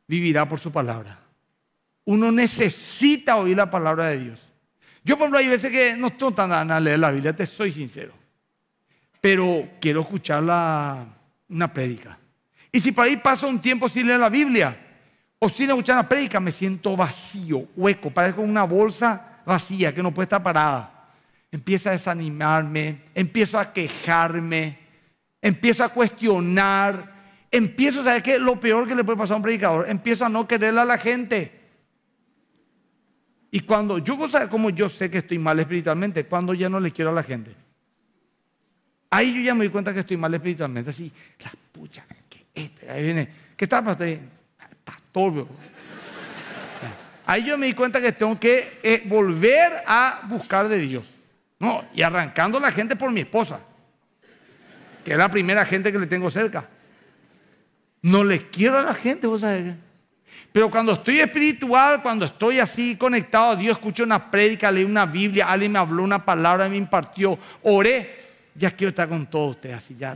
vivirá por su palabra. Uno necesita oír la palabra de Dios. Yo, por ejemplo, hay veces que no estoy tan a leer la Biblia, te soy sincero. Pero quiero escuchar la, una prédica. Y si por ahí paso un tiempo sin leer la Biblia, o sin escuchar una prédica, me siento vacío, hueco, parezco una bolsa vacía que no puede estar parada. Empieza a desanimarme, empiezo a quejarme, empiezo a cuestionar. Empiezo, ¿sabes qué? Lo peor que le puede pasar a un predicador, empiezo a no querer a la gente. Y cuando yo, ¿sabes cómo yo sé que estoy mal espiritualmente? Cuando ya no le quiero a la gente. Ahí yo ya me doy cuenta que estoy mal espiritualmente. Así, la pucha, que este, ahí viene. ¿Qué tal, pastor? Pastor. Ahí yo me di cuenta que tengo que eh, volver a buscar de Dios. No, y arrancando la gente por mi esposa, que es la primera gente que le tengo cerca. No le quiero a la gente, vos sabés. Pero cuando estoy espiritual, cuando estoy así conectado a Dios, escucho una prédica, leí una Biblia, alguien me habló una palabra, me impartió, oré, ya quiero estar con todos ustedes, así ya,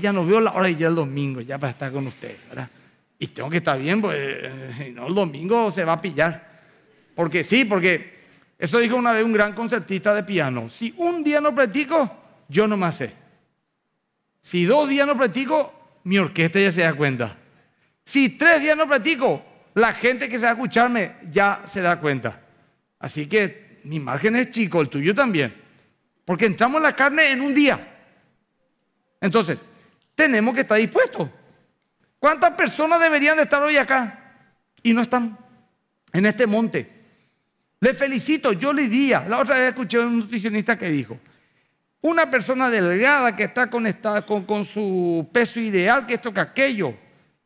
ya no veo la hora y ya el domingo, ya para estar con ustedes, ¿verdad? Y tengo que estar bien, porque eh, no, el domingo se va a pillar. Porque sí, porque eso dijo una vez un gran concertista de piano, si un día no practico, yo no me sé. Si dos días no practico, mi orquesta ya se da cuenta. Si tres días no practico, la gente que se va a escucharme ya se da cuenta. Así que mi margen es chico, el tuyo también. Porque entramos en la carne en un día. Entonces, tenemos que estar dispuestos. ¿Cuántas personas deberían de estar hoy acá? Y no están en este monte. Le felicito, yo le diría, la otra vez escuché a un nutricionista que dijo, una persona delgada que está conectada con, con su peso ideal, que esto que aquello,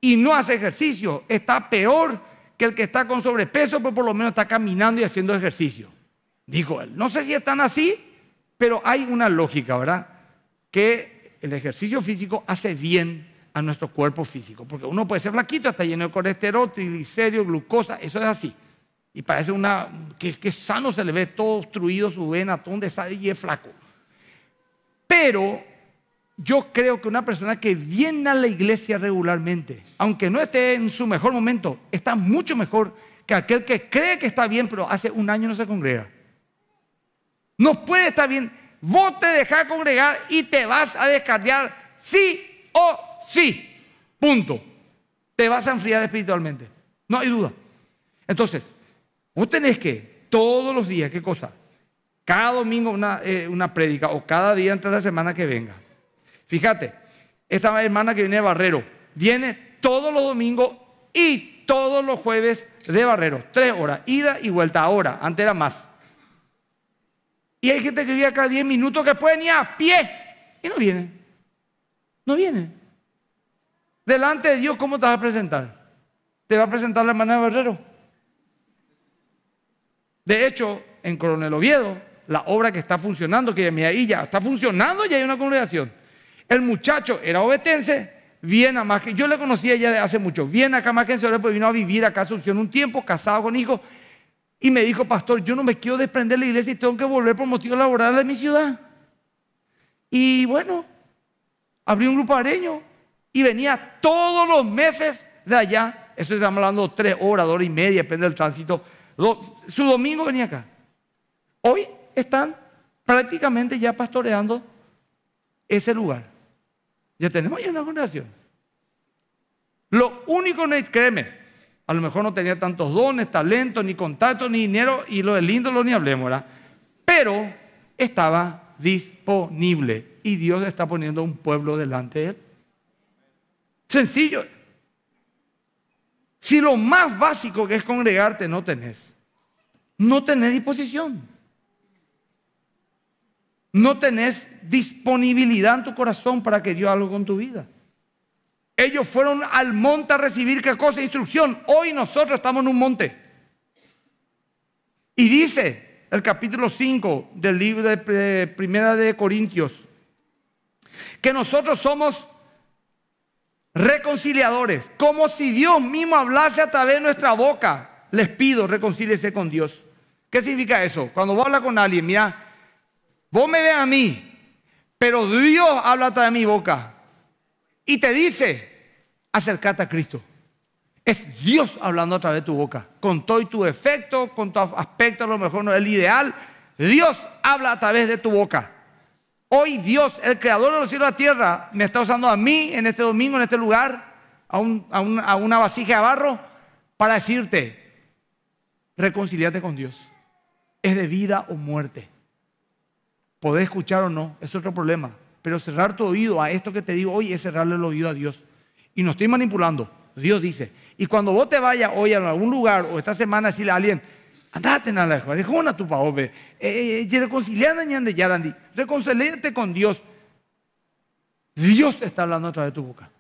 y no hace ejercicio, está peor que el que está con sobrepeso, pero por lo menos está caminando y haciendo ejercicio. Dijo él, no sé si están así, pero hay una lógica, ¿verdad? Que el ejercicio físico hace bien a nuestro cuerpo físico, porque uno puede ser flaquito, está lleno de colesterol, triglicéridos, glucosa, eso es así. Y parece una, que, que sano se le ve todo obstruido, su vena, todo un desastre y es flaco. Pero yo creo que una persona que viene a la iglesia regularmente, aunque no esté en su mejor momento, está mucho mejor que aquel que cree que está bien, pero hace un año no se congrega. No puede estar bien. Vos te dejás congregar y te vas a descarriar sí o sí. Punto. Te vas a enfriar espiritualmente. No hay duda. Entonces, vos tenés que, todos los días, ¿qué cosa? Cada domingo una, eh, una prédica o cada día entre la semana que venga. Fíjate, esta hermana que viene de Barrero, viene todos los domingos y todos los jueves de Barrero. Tres horas, ida y vuelta, ahora, antes era más. Y hay gente que vive acá diez minutos que pueden ir a pie y no viene. No viene. Delante de Dios, ¿cómo te vas a presentar? ¿Te va a presentar la hermana de Barrero? De hecho, en Coronel Oviedo, la obra que está funcionando, que ahí ya está funcionando y hay una congregación. El muchacho era obetense, viene a más que yo le conocía ya de hace mucho, viene acá más que en Señor, pues vino a vivir acá a Asunción un tiempo, casado con hijos, y me dijo, pastor, yo no me quiero desprender de la iglesia y tengo que volver por motivos laborales de mi ciudad. Y bueno, abrí un grupo areño y venía todos los meses de allá, eso estamos hablando de tres horas, dos horas y media, depende del tránsito. Su domingo venía acá. Hoy están prácticamente ya pastoreando ese lugar. Ya tenemos ya una congregación. Lo único, no, créeme, a lo mejor no tenía tantos dones, talentos, ni contactos, ni dinero, y lo del índolo ni hablemos, ¿verdad? Pero estaba disponible y Dios está poniendo un pueblo delante de él. Sencillo. Si lo más básico que es congregarte no tenés, no tenés disposición, no tenés disponibilidad en tu corazón para que Dios haga algo con tu vida. Ellos fueron al monte a recibir qué cosa, instrucción. Hoy nosotros estamos en un monte. Y dice el capítulo cinco del libro de Primera de Corintios que nosotros somos reconciliadores, como si Dios mismo hablase a través de nuestra boca. Les pido, reconcíliese con Dios. ¿Qué significa eso? Cuando vos hablas con alguien, mira, vos me ves a mí, pero Dios habla a través de mi boca y te dice, acércate a Cristo. Es Dios hablando a través de tu boca, con todo y tu efecto, con tu aspecto, a lo mejor no es el ideal. Dios habla a través de tu boca. Hoy Dios, el creador de los cielos y la tierra, me está usando a mí en este domingo, en este lugar, a, un, a, un, a una vasija de barro, para decirte, reconciliate con Dios. Es de vida o muerte. Podés escuchar o no, es otro problema. Pero cerrar tu oído a esto que te digo hoy es cerrarle el oído a Dios. Y no estoy manipulando, Dios dice. Y cuando vos te vayas hoy a algún lugar o esta semana a decirle a alguien, andate en la escuela, es una tupa, hombre. Reconcíliate con Dios. Dios está hablando a través de tu boca.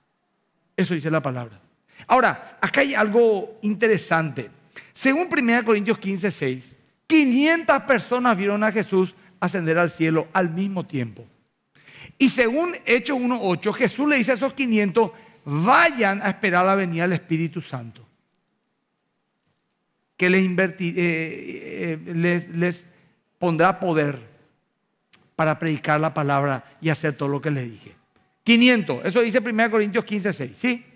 Eso dice la palabra. Ahora, acá hay algo interesante. Según Primera Corintios quince, seis, quinientas personas vieron a Jesús ascender al cielo al mismo tiempo. Y según Hechos uno, ocho, Jesús le dice a esos quinientos, vayan a esperar la venida del Espíritu Santo, que les, invertir, eh, eh, les, les pondrá poder para predicar la palabra y hacer todo lo que les dije. quinientos, eso dice Primera Corintios quince, seis, ¿sí?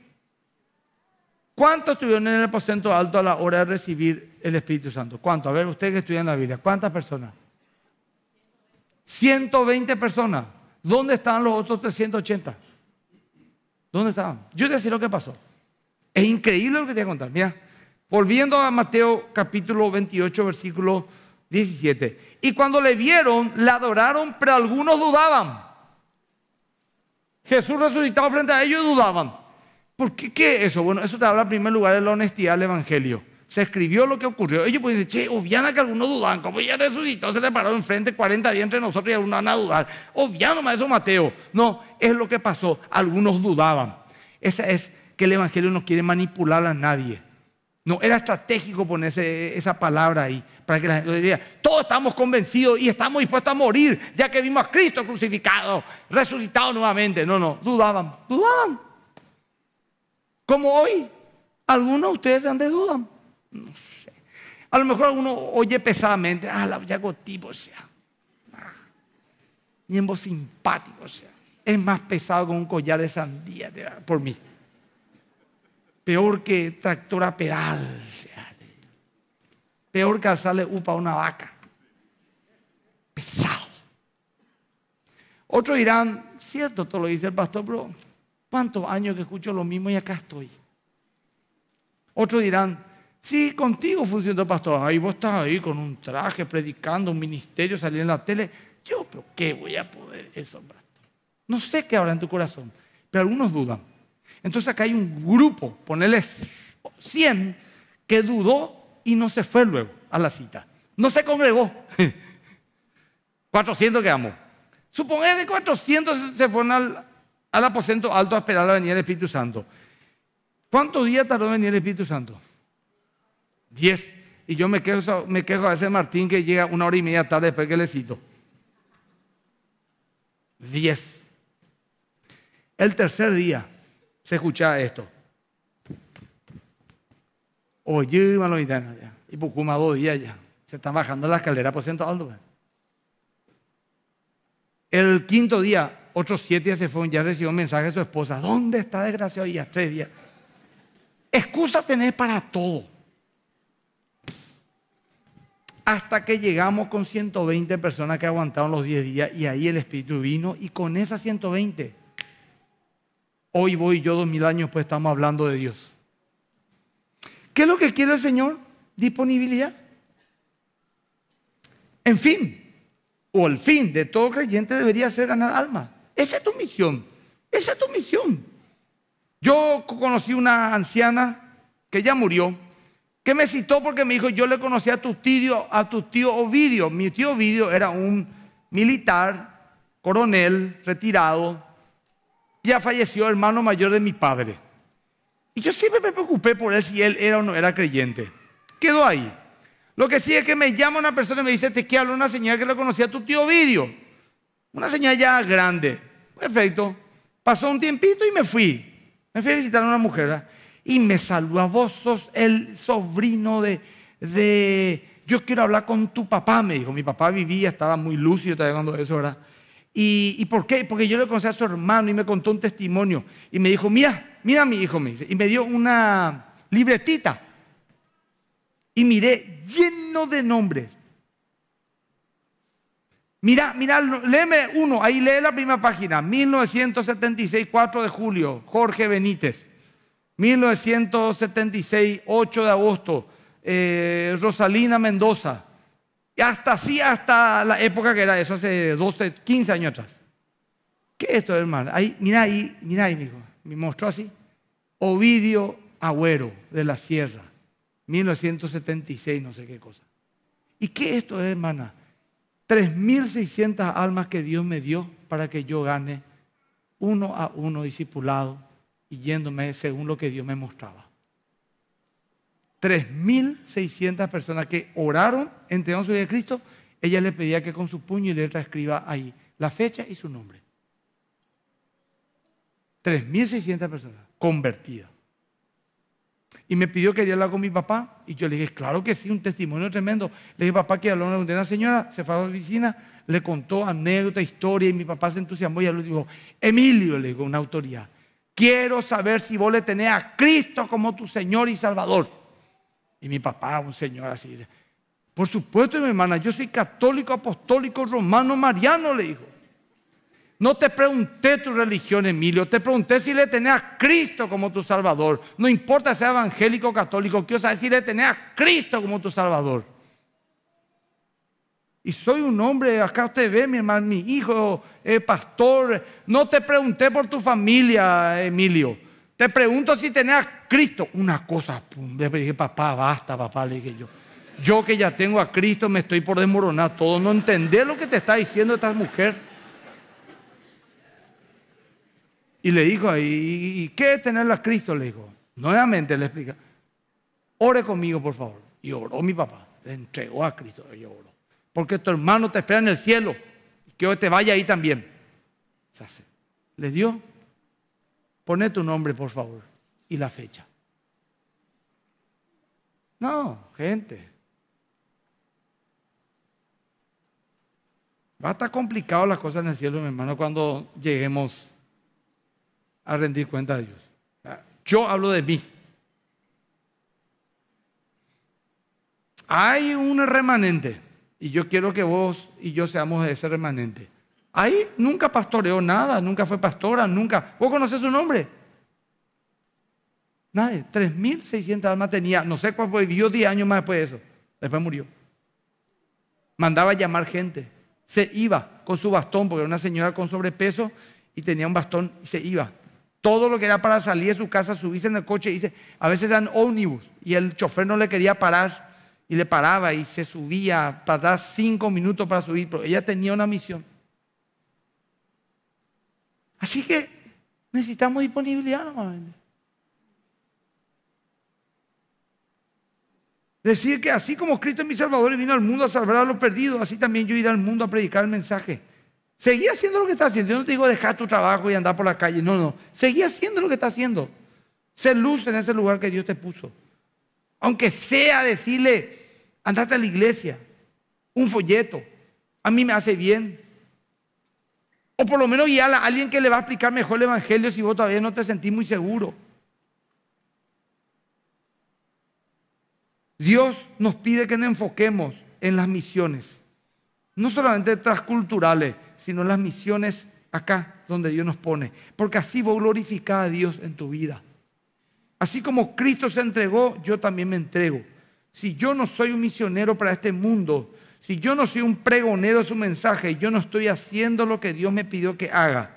¿Cuántos estuvieron en el aposento alto a la hora de recibir el Espíritu Santo? ¿Cuántos? A ver, ustedes que estudian la Biblia, ¿cuántas personas? ciento veinte personas. ¿Dónde estaban los otros trescientos ochenta? ¿Dónde estaban? Yo te decía lo que pasó. Es increíble lo que te voy a contar, mira. Volviendo a Mateo capítulo veintiocho, versículo diecisiete. Y cuando le vieron, le adoraron, pero algunos dudaban. Jesús resucitado frente a ellos dudaban. ¿Por qué? ¿Qué es eso? Bueno, eso te habla en primer lugar de la honestidad del Evangelio. se escribió lo que ocurrió. Ellos pues dicen, che, obviana que algunos dudan, como ya resucitó, se le paró enfrente cuarenta días entre nosotros y algunos van a dudar. Obviano, maestro Mateo. No, es lo que pasó. Algunos dudaban. Esa es que el Evangelio no quiere manipular a nadie. No, era estratégico ponerse esa palabra ahí, para que la gente diga, todos estamos convencidos y estamos dispuestos a morir, ya que vimos a Cristo crucificado, resucitado nuevamente. No, no, dudaban, dudaban. Como hoy, algunos de ustedes han de dudan. No sé. A lo mejor alguno oye pesadamente, ah, la yagotipo, o sea, ah, miembro simpático, o sea, es más pesado que un collar de sandía, por mí. Peor que tractor a pedal, o sea, peor que alzarle upa a una vaca. Pesado. Otros dirán, cierto, todo lo dice el pastor, pero ¿cuántos años que escucho lo mismo y acá estoy? Otros dirán, sí, contigo funcionó, pastor. Ahí vos estás ahí con un traje, predicando, un ministerio, salir en la tele. Yo, pero ¿qué voy a poder eso, pastor? No sé qué habrá en tu corazón, pero algunos dudan. Entonces acá hay un grupo, ponele cien, que dudó y no se fue luego a la cita. No se congregó. cuatrocientos quedamos. Suponele cuatrocientos se fueron al, al aposento alto a esperar la venida del Espíritu Santo. ¿Cuántos días tardó en venir el Espíritu Santo? diez. Y yo me quejo, me quejo a veces Martín que llega una hora y media tarde después que le cito. diez. El tercer día se escuchaba esto. Oye, malovitano, ya. Y Pucuma dos días ya. Se están bajando la escalera por ciento alto. El quinto día, otros siete días se fueron. Ya recibió un mensaje de su esposa. ¿Dónde está desgraciado? Y ya tres días. Excusa tener para todo. Hasta que llegamos con ciento veinte personas que aguantaron los diez días y ahí el Espíritu vino y con esas ciento veinte. Hoy voy yo dos mil años pues estamos hablando de Dios. ¿Qué es lo que quiere el Señor? Disponibilidad. En fin, o el fin de todo creyente debería ser ganar alma. Esa es tu misión, esa es tu misión. Yo conocí una anciana que ya murió, que me citó porque me dijo, yo le conocí a tu tío, a tu tío Ovidio. Mi tío Ovidio era un militar, coronel, retirado. Ya falleció, hermano mayor de mi padre. Y yo siempre me preocupé por él, si él era o no era creyente. Quedó ahí. Lo que sí es que me llama una persona y me dice, te quiero hablar una señora que le conocía a tu tío Ovidio. Una señora ya grande. Perfecto. Pasó un tiempito y me fui. Me fui a visitar a una mujer, ¿verdad? Y me saluda, vos sos el sobrino de, de... Yo quiero hablar con tu papá, me dijo. Mi papá vivía, estaba muy lúcido, estaba llegando a eso, ¿verdad? ¿Y, ¿Y por qué? Porque yo le conocí a su hermano y me contó un testimonio. Y me dijo, mira, mira a mi hijo, me dice. Y me dio una libretita. Y miré, lleno de nombres. Mira, mira, léeme uno, ahí lee la primera página. mil novecientos setenta y seis, cuatro de julio, Jorge Benítez. mil novecientos setenta y seis, ocho de agosto, eh, Rosalina Mendoza. Y hasta así, hasta la época que era eso, hace doce, quince años atrás. ¿Qué es esto, hermano? Ahí, mira ahí, mira ahí, mijo. Me mostró así. Ovidio Agüero de la Sierra, mil novecientos setenta y seis, no sé qué cosa. ¿Y qué es esto, hermana? tres mil seiscientas almas que Dios me dio para que yo gane uno a uno discipulado. Y yéndome según lo que Dios me mostraba. tres mil seiscientas personas que oraron, entregaron su vida a Cristo, ella le pedía que con su puño y letra escriba ahí la fecha y su nombre. tres mil seiscientas personas convertidas. Y me pidió que quería hablar con mi papá, y yo le dije, claro que sí, un testimonio tremendo. Le dije, papá, que habló con una señora, se fue a la oficina, le contó anécdota, historia, y mi papá se entusiasmó y le dijo, Emilio, le dijo, una autoridad. Quiero saber si vos le tenés a Cristo como tu Señor y Salvador. Y mi papá, un señor así. Por supuesto, mi hermana, yo soy católico, apostólico, romano, mariano, le dijo. No te pregunté tu religión, Emilio. Te pregunté si le tenés a Cristo como tu Salvador. No importa si sea evangélico o católico. Quiero saber si le tenés a Cristo como tu Salvador. Y soy un hombre, acá usted ve, mi hermano, mi hijo, eh, pastor. No te pregunté por tu familia, Emilio. Te pregunto si tenés a Cristo. Una cosa, pum, le dije, papá, basta, papá, le dije yo. Yo que ya tengo a Cristo me estoy por desmoronar todo. No entendés lo que te está diciendo esta mujer. Y le dijo ahí, ¿y qué es tenerlo a Cristo? Le dijo. Nuevamente le explica. Ore conmigo, por favor. Y oró mi papá. Le entregó a Cristo. Y oró. Porque tu hermano te espera en el cielo. Que hoy te vaya ahí también. Le dio. Poné tu nombre, por favor. Y la fecha. No, gente. Va a estar complicado las cosas en el cielo, mi hermano, cuando lleguemos a rendir cuenta de Dios. Yo hablo de mí. Hay un remanente. Y yo quiero que vos y yo seamos de ese remanente. Ahí nunca pastoreó nada, nunca fue pastora, nunca. ¿Vos conocés su nombre? Nadie. tres mil seiscientas almas tenía. No sé cuál fue, vivió diez años más después de eso. Después murió. Mandaba a llamar gente. Se iba con su bastón, porque era una señora con sobrepeso y tenía un bastón y se iba. Todo lo que era para salir de su casa, subirse en el coche, y se, a veces eran ómnibus y el chofer no le quería parar. Y le paraba y se subía para dar cinco minutos para subir. Pero ella tenía una misión. Así que necesitamos disponibilidad normalmente. Decir que así como Cristo es mi Salvador y vino al mundo a salvar a los perdidos, así también yo iré al mundo a predicar el mensaje. Seguí haciendo lo que está haciendo. Yo no te digo dejar tu trabajo y andar por la calle. No, no. Seguí haciendo lo que está haciendo. Sé luz en ese lugar que Dios te puso. Aunque sea decirle, andate a la iglesia, un folleto, a mí me hace bien. O por lo menos guiar a alguien que le va a explicar mejor el evangelio si vos todavía no te sentís muy seguro. Dios nos pide que nos enfoquemos en las misiones, no solamente transculturales, sino en las misiones acá donde Dios nos pone. Porque así vos glorificás a Dios en tu vida. Así como Cristo se entregó, yo también me entrego. Si yo no soy un misionero para este mundo, si yo no soy un pregonero de su mensaje, yo no estoy haciendo lo que Dios me pidió que haga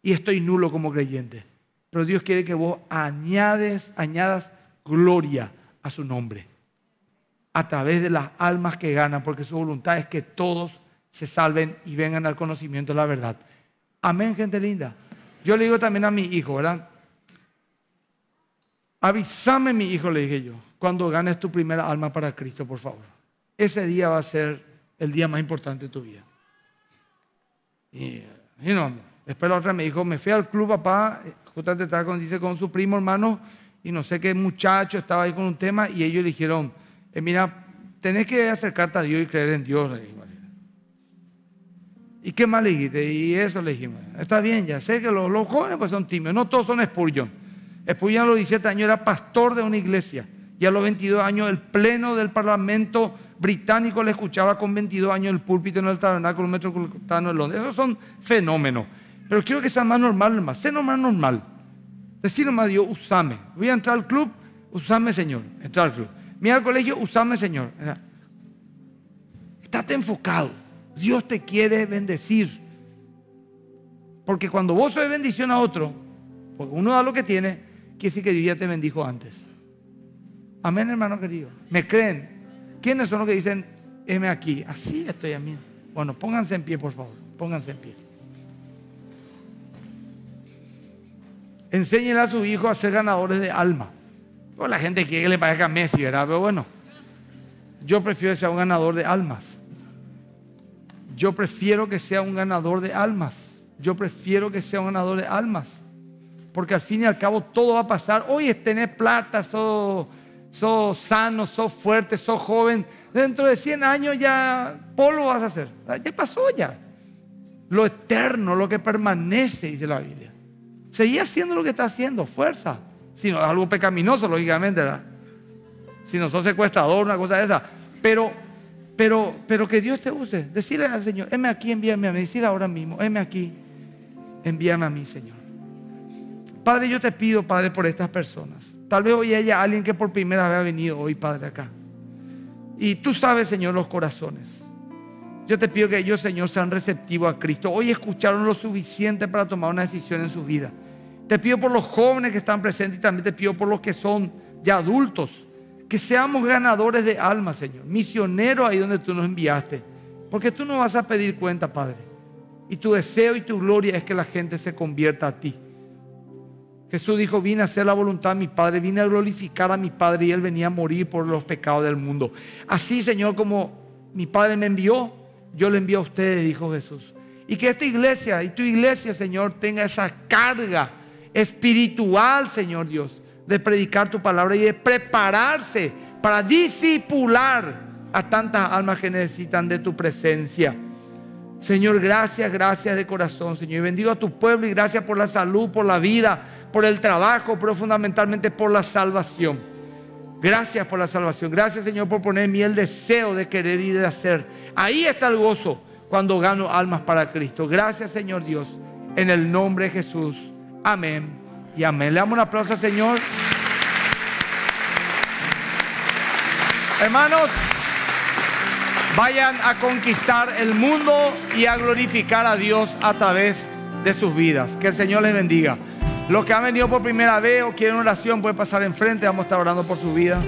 y estoy nulo como creyente. Pero Dios quiere que vos añades, añadas gloria a su nombre a través de las almas que ganan, porque su voluntad es que todos se salven y vengan al conocimiento de la verdad. Amén, gente linda. Yo le digo también a mi hijo, ¿verdad? Avísame, mi hijo, le dije yo, cuando ganes tu primera alma para Cristo, por favor. Ese día va a ser el día más importante de tu vida. Y, y no, después la otra me dijo, me fui al club, papá, justamente estaba con, dice, con su primo hermano, y no sé qué muchacho estaba ahí con un tema, y ellos le dijeron, eh, mira, tenés que acercarte a Dios y creer en Dios. ¿Y qué más le dijiste? Y eso le dijimos. Está bien, ya sé que los, los jóvenes pues son tímidos, no todos son Spurgeon. Después, a los diecisiete años era pastor de una iglesia y a los veintidós años el pleno del parlamento británico le escuchaba con veintidós años el púlpito en el tabernáculo metropolitano de Londres. Esos son fenómenos, pero quiero que sea más normal, más, sé más normal. Decir nomás a Dios, usame. Voy a entrar al club, usame Señor, entrar al club. Mira al colegio, usame Señor. Estate enfocado, Dios te quiere bendecir. Porque cuando vos sois bendición a otro, porque uno da lo que tiene, quiere decir que Dios ya te bendijo antes. Amén, hermano querido. ¿Me creen? ¿Quiénes son los que dicen, heme aquí? Así estoy, amén. Bueno, pónganse en pie, por favor. Pónganse en pie. Enséñenle a su hijo a ser ganadores de alma. Pues la gente quiere que le parezca a Messi, ¿verdad? Pero bueno, yo prefiero que sea un ganador de almas. Yo prefiero que sea un ganador de almas. Yo prefiero que sea un ganador de almas. Porque al fin y al cabo todo va a pasar. Hoy es tener plata, sos so sano, sos fuerte, sos joven. Dentro de cien años ya polvo vas a hacer. Ya pasó ya. Lo eterno, lo que permanece, dice la Biblia. Seguí haciendo lo que está haciendo, fuerza. Si no, algo pecaminoso, lógicamente, ¿verdad? Si no sos secuestrador, una cosa de esa. Pero, pero, pero que Dios te use. Decirle al Señor, heme aquí, envíame a mí. Decirle ahora mismo, heme aquí, envíame a mí, Señor. Padre, yo te pido, Padre, por estas personas. Tal vez hoy haya alguien que por primera vez ha venido hoy, Padre, acá. Y tú sabes, Señor, los corazones. Yo te pido que ellos, Señor, sean receptivos a Cristo. Hoy escucharon lo suficiente para tomar una decisión en su vida. Te pido por los jóvenes que están presentes y también te pido por los que son ya adultos, que seamos ganadores de almas, Señor, misioneros ahí donde tú nos enviaste, porque tú no vas a pedir cuenta, Padre, y tu deseo y tu gloria es que la gente se convierta a ti. Jesús dijo: vine a hacer la voluntad de mi Padre, vine a glorificar a mi Padre, y Él venía a morir por los pecados del mundo. Así, Señor, como mi Padre me envió, yo le envío a ustedes, dijo Jesús. Y que esta iglesia y tu iglesia, Señor, tenga esa carga espiritual, Señor Dios, de predicar tu palabra y de prepararse para discipular a tantas almas que necesitan de tu presencia. Señor, gracias, gracias de corazón, Señor. Y bendigo a tu pueblo y gracias por la salud, por la vida, por el trabajo, pero fundamentalmente por la salvación. Gracias por la salvación. Gracias, Señor, por poner en mí el deseo de querer y de hacer. Ahí está el gozo cuando gano almas para Cristo. Gracias, Señor Dios, en el nombre de Jesús. Amén y amén. Le damos un aplauso al Señor. Hermanos, vayan a conquistar el mundo y a glorificar a Dios a través de sus vidas. Que el Señor les bendiga. Los que han venido por primera vez o quieren oración, pueden pasar enfrente. Vamos a estar orando por su vida.